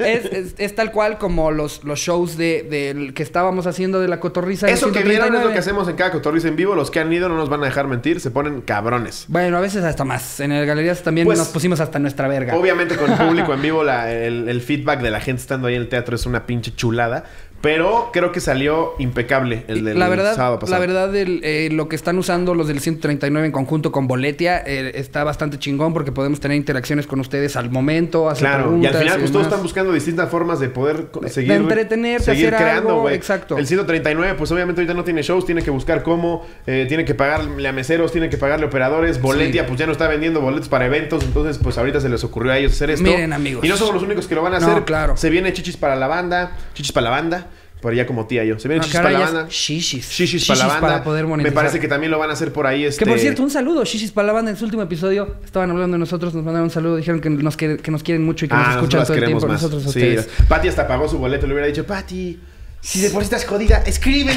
es, es, es tal cual como los, los shows de, de que estábamos haciendo de la cotorriza. Eso que vieron es lo que hacemos en cada cotorriza en vivo. Los que han ido no nos van a dejar mentir. Se ponen cabrones. Bueno, a veces hasta más. En el Galerías también pues, nos pusimos hasta nuestra verga. Obviamente con el público en vivo la, el, el feedback de la gente estando ahí en el teatro es una pinche chulada. Pero creo que salió impecable el del la verdad, sábado pasado. La verdad, el, eh, lo que están usando los del ciento treinta y nueve en conjunto con Boletia eh, está bastante chingón porque podemos tener interacciones con ustedes al momento. Hacer claro, preguntas, y al final y pues todos están buscando distintas formas de poder seguir... De entretener, seguir hacer creando, güey. Exacto. El ciento treinta y nueve, pues obviamente ahorita no tiene shows, tiene que buscar cómo, eh, tiene que pagarle a meseros, tiene que pagarle a operadores. Boletia, sí. pues ya no está vendiendo boletos para eventos, entonces pues ahorita se les ocurrió a ellos hacer esto. Miren, amigos. Y no somos los únicos que lo van a hacer. No, claro. Se viene chichis para la banda, chichis para la banda. Por allá como tía yo. Se vienen no, chichis para la banda. Chichis. Chichis para la banda. Para poder monetizar. Me parece que también lo van a hacer por ahí. Este... Que por cierto, un saludo. Chichis para la banda. En su último episodio estaban hablando de nosotros. Nos mandaron un saludo. Dijeron que nos, que, que nos quieren mucho y que ah, nos escuchan todo el tiempo. Más. Nosotros a sí. ustedes. Pati hasta pagó su boleto. Le hubiera dicho, Pati, si de por sí estás jodida, escríbeme.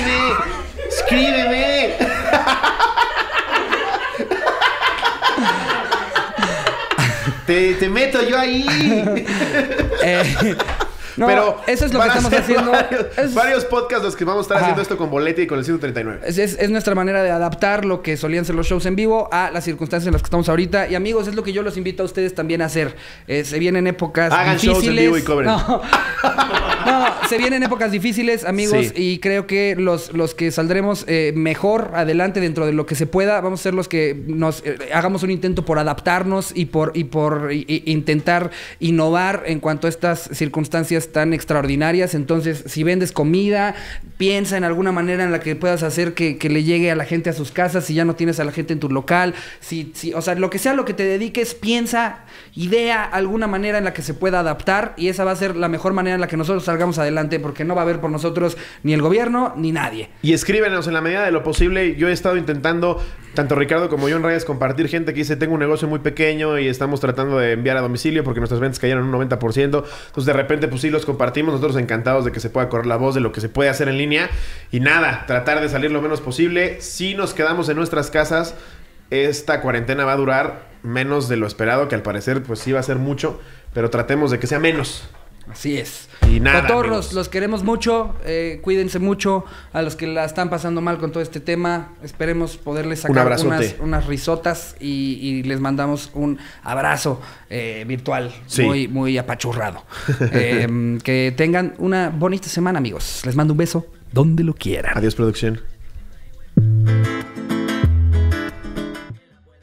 Escríbeme. te, te meto yo ahí. eh... No, pero eso es lo que estamos haciendo. Varios, es... varios podcasts los que vamos a estar Ajá. haciendo esto con Boletia y con el ciento treinta y nueve. Es, es, es nuestra manera de adaptar lo que solían ser los shows en vivo a las circunstancias en las que estamos ahorita. Y amigos, es lo que yo los invito a ustedes también a hacer. Eh, se vienen épocas Hagan difíciles. Shows en vivo y cobren. No. no, se vienen épocas difíciles, amigos. Sí. Y creo que los, los que saldremos eh, mejor adelante dentro de lo que se pueda, vamos a ser los que nos eh, hagamos un intento por adaptarnos y por, y por y, y intentar innovar en cuanto a estas circunstancias tan extraordinarias. Entonces, si vendes comida, piensa en alguna manera en la que puedas hacer que, que le llegue a la gente a sus casas. Si ya no tienes a la gente en tu local, si, si, o sea, lo que sea lo que te dediques, piensa, idea alguna manera en la que se pueda adaptar, y esa va a ser la mejor manera en la que nosotros salgamos adelante, porque no va a haber por nosotros ni el gobierno ni nadie. Y escríbenos en la medida de lo posible. Yo he estado intentando, tanto Ricardo como yo en redes, compartir gente que dice, tengo un negocio muy pequeño y estamos tratando de enviar a domicilio porque nuestras ventas cayeron un noventa por ciento. Entonces, de repente, pues sí, los compartimos. Nosotros encantados de que se pueda correr la voz de lo que se puede hacer en línea. Y nada, tratar de salir lo menos posible. Si nos quedamos en nuestras casas, esta cuarentena va a durar menos de lo esperado, que al parecer pues sí va a ser mucho, pero tratemos de que sea menos. Así es. Y nada, Cotorros, los queremos mucho. Eh, cuídense mucho. A los que la están pasando mal con todo este tema, esperemos poderles sacar un unas, unas risotas y, y les mandamos un abrazo eh, virtual, sí. muy, muy apachurrado. eh, que tengan una bonita semana, amigos. Les mando un beso donde lo quieran. Adiós, producción.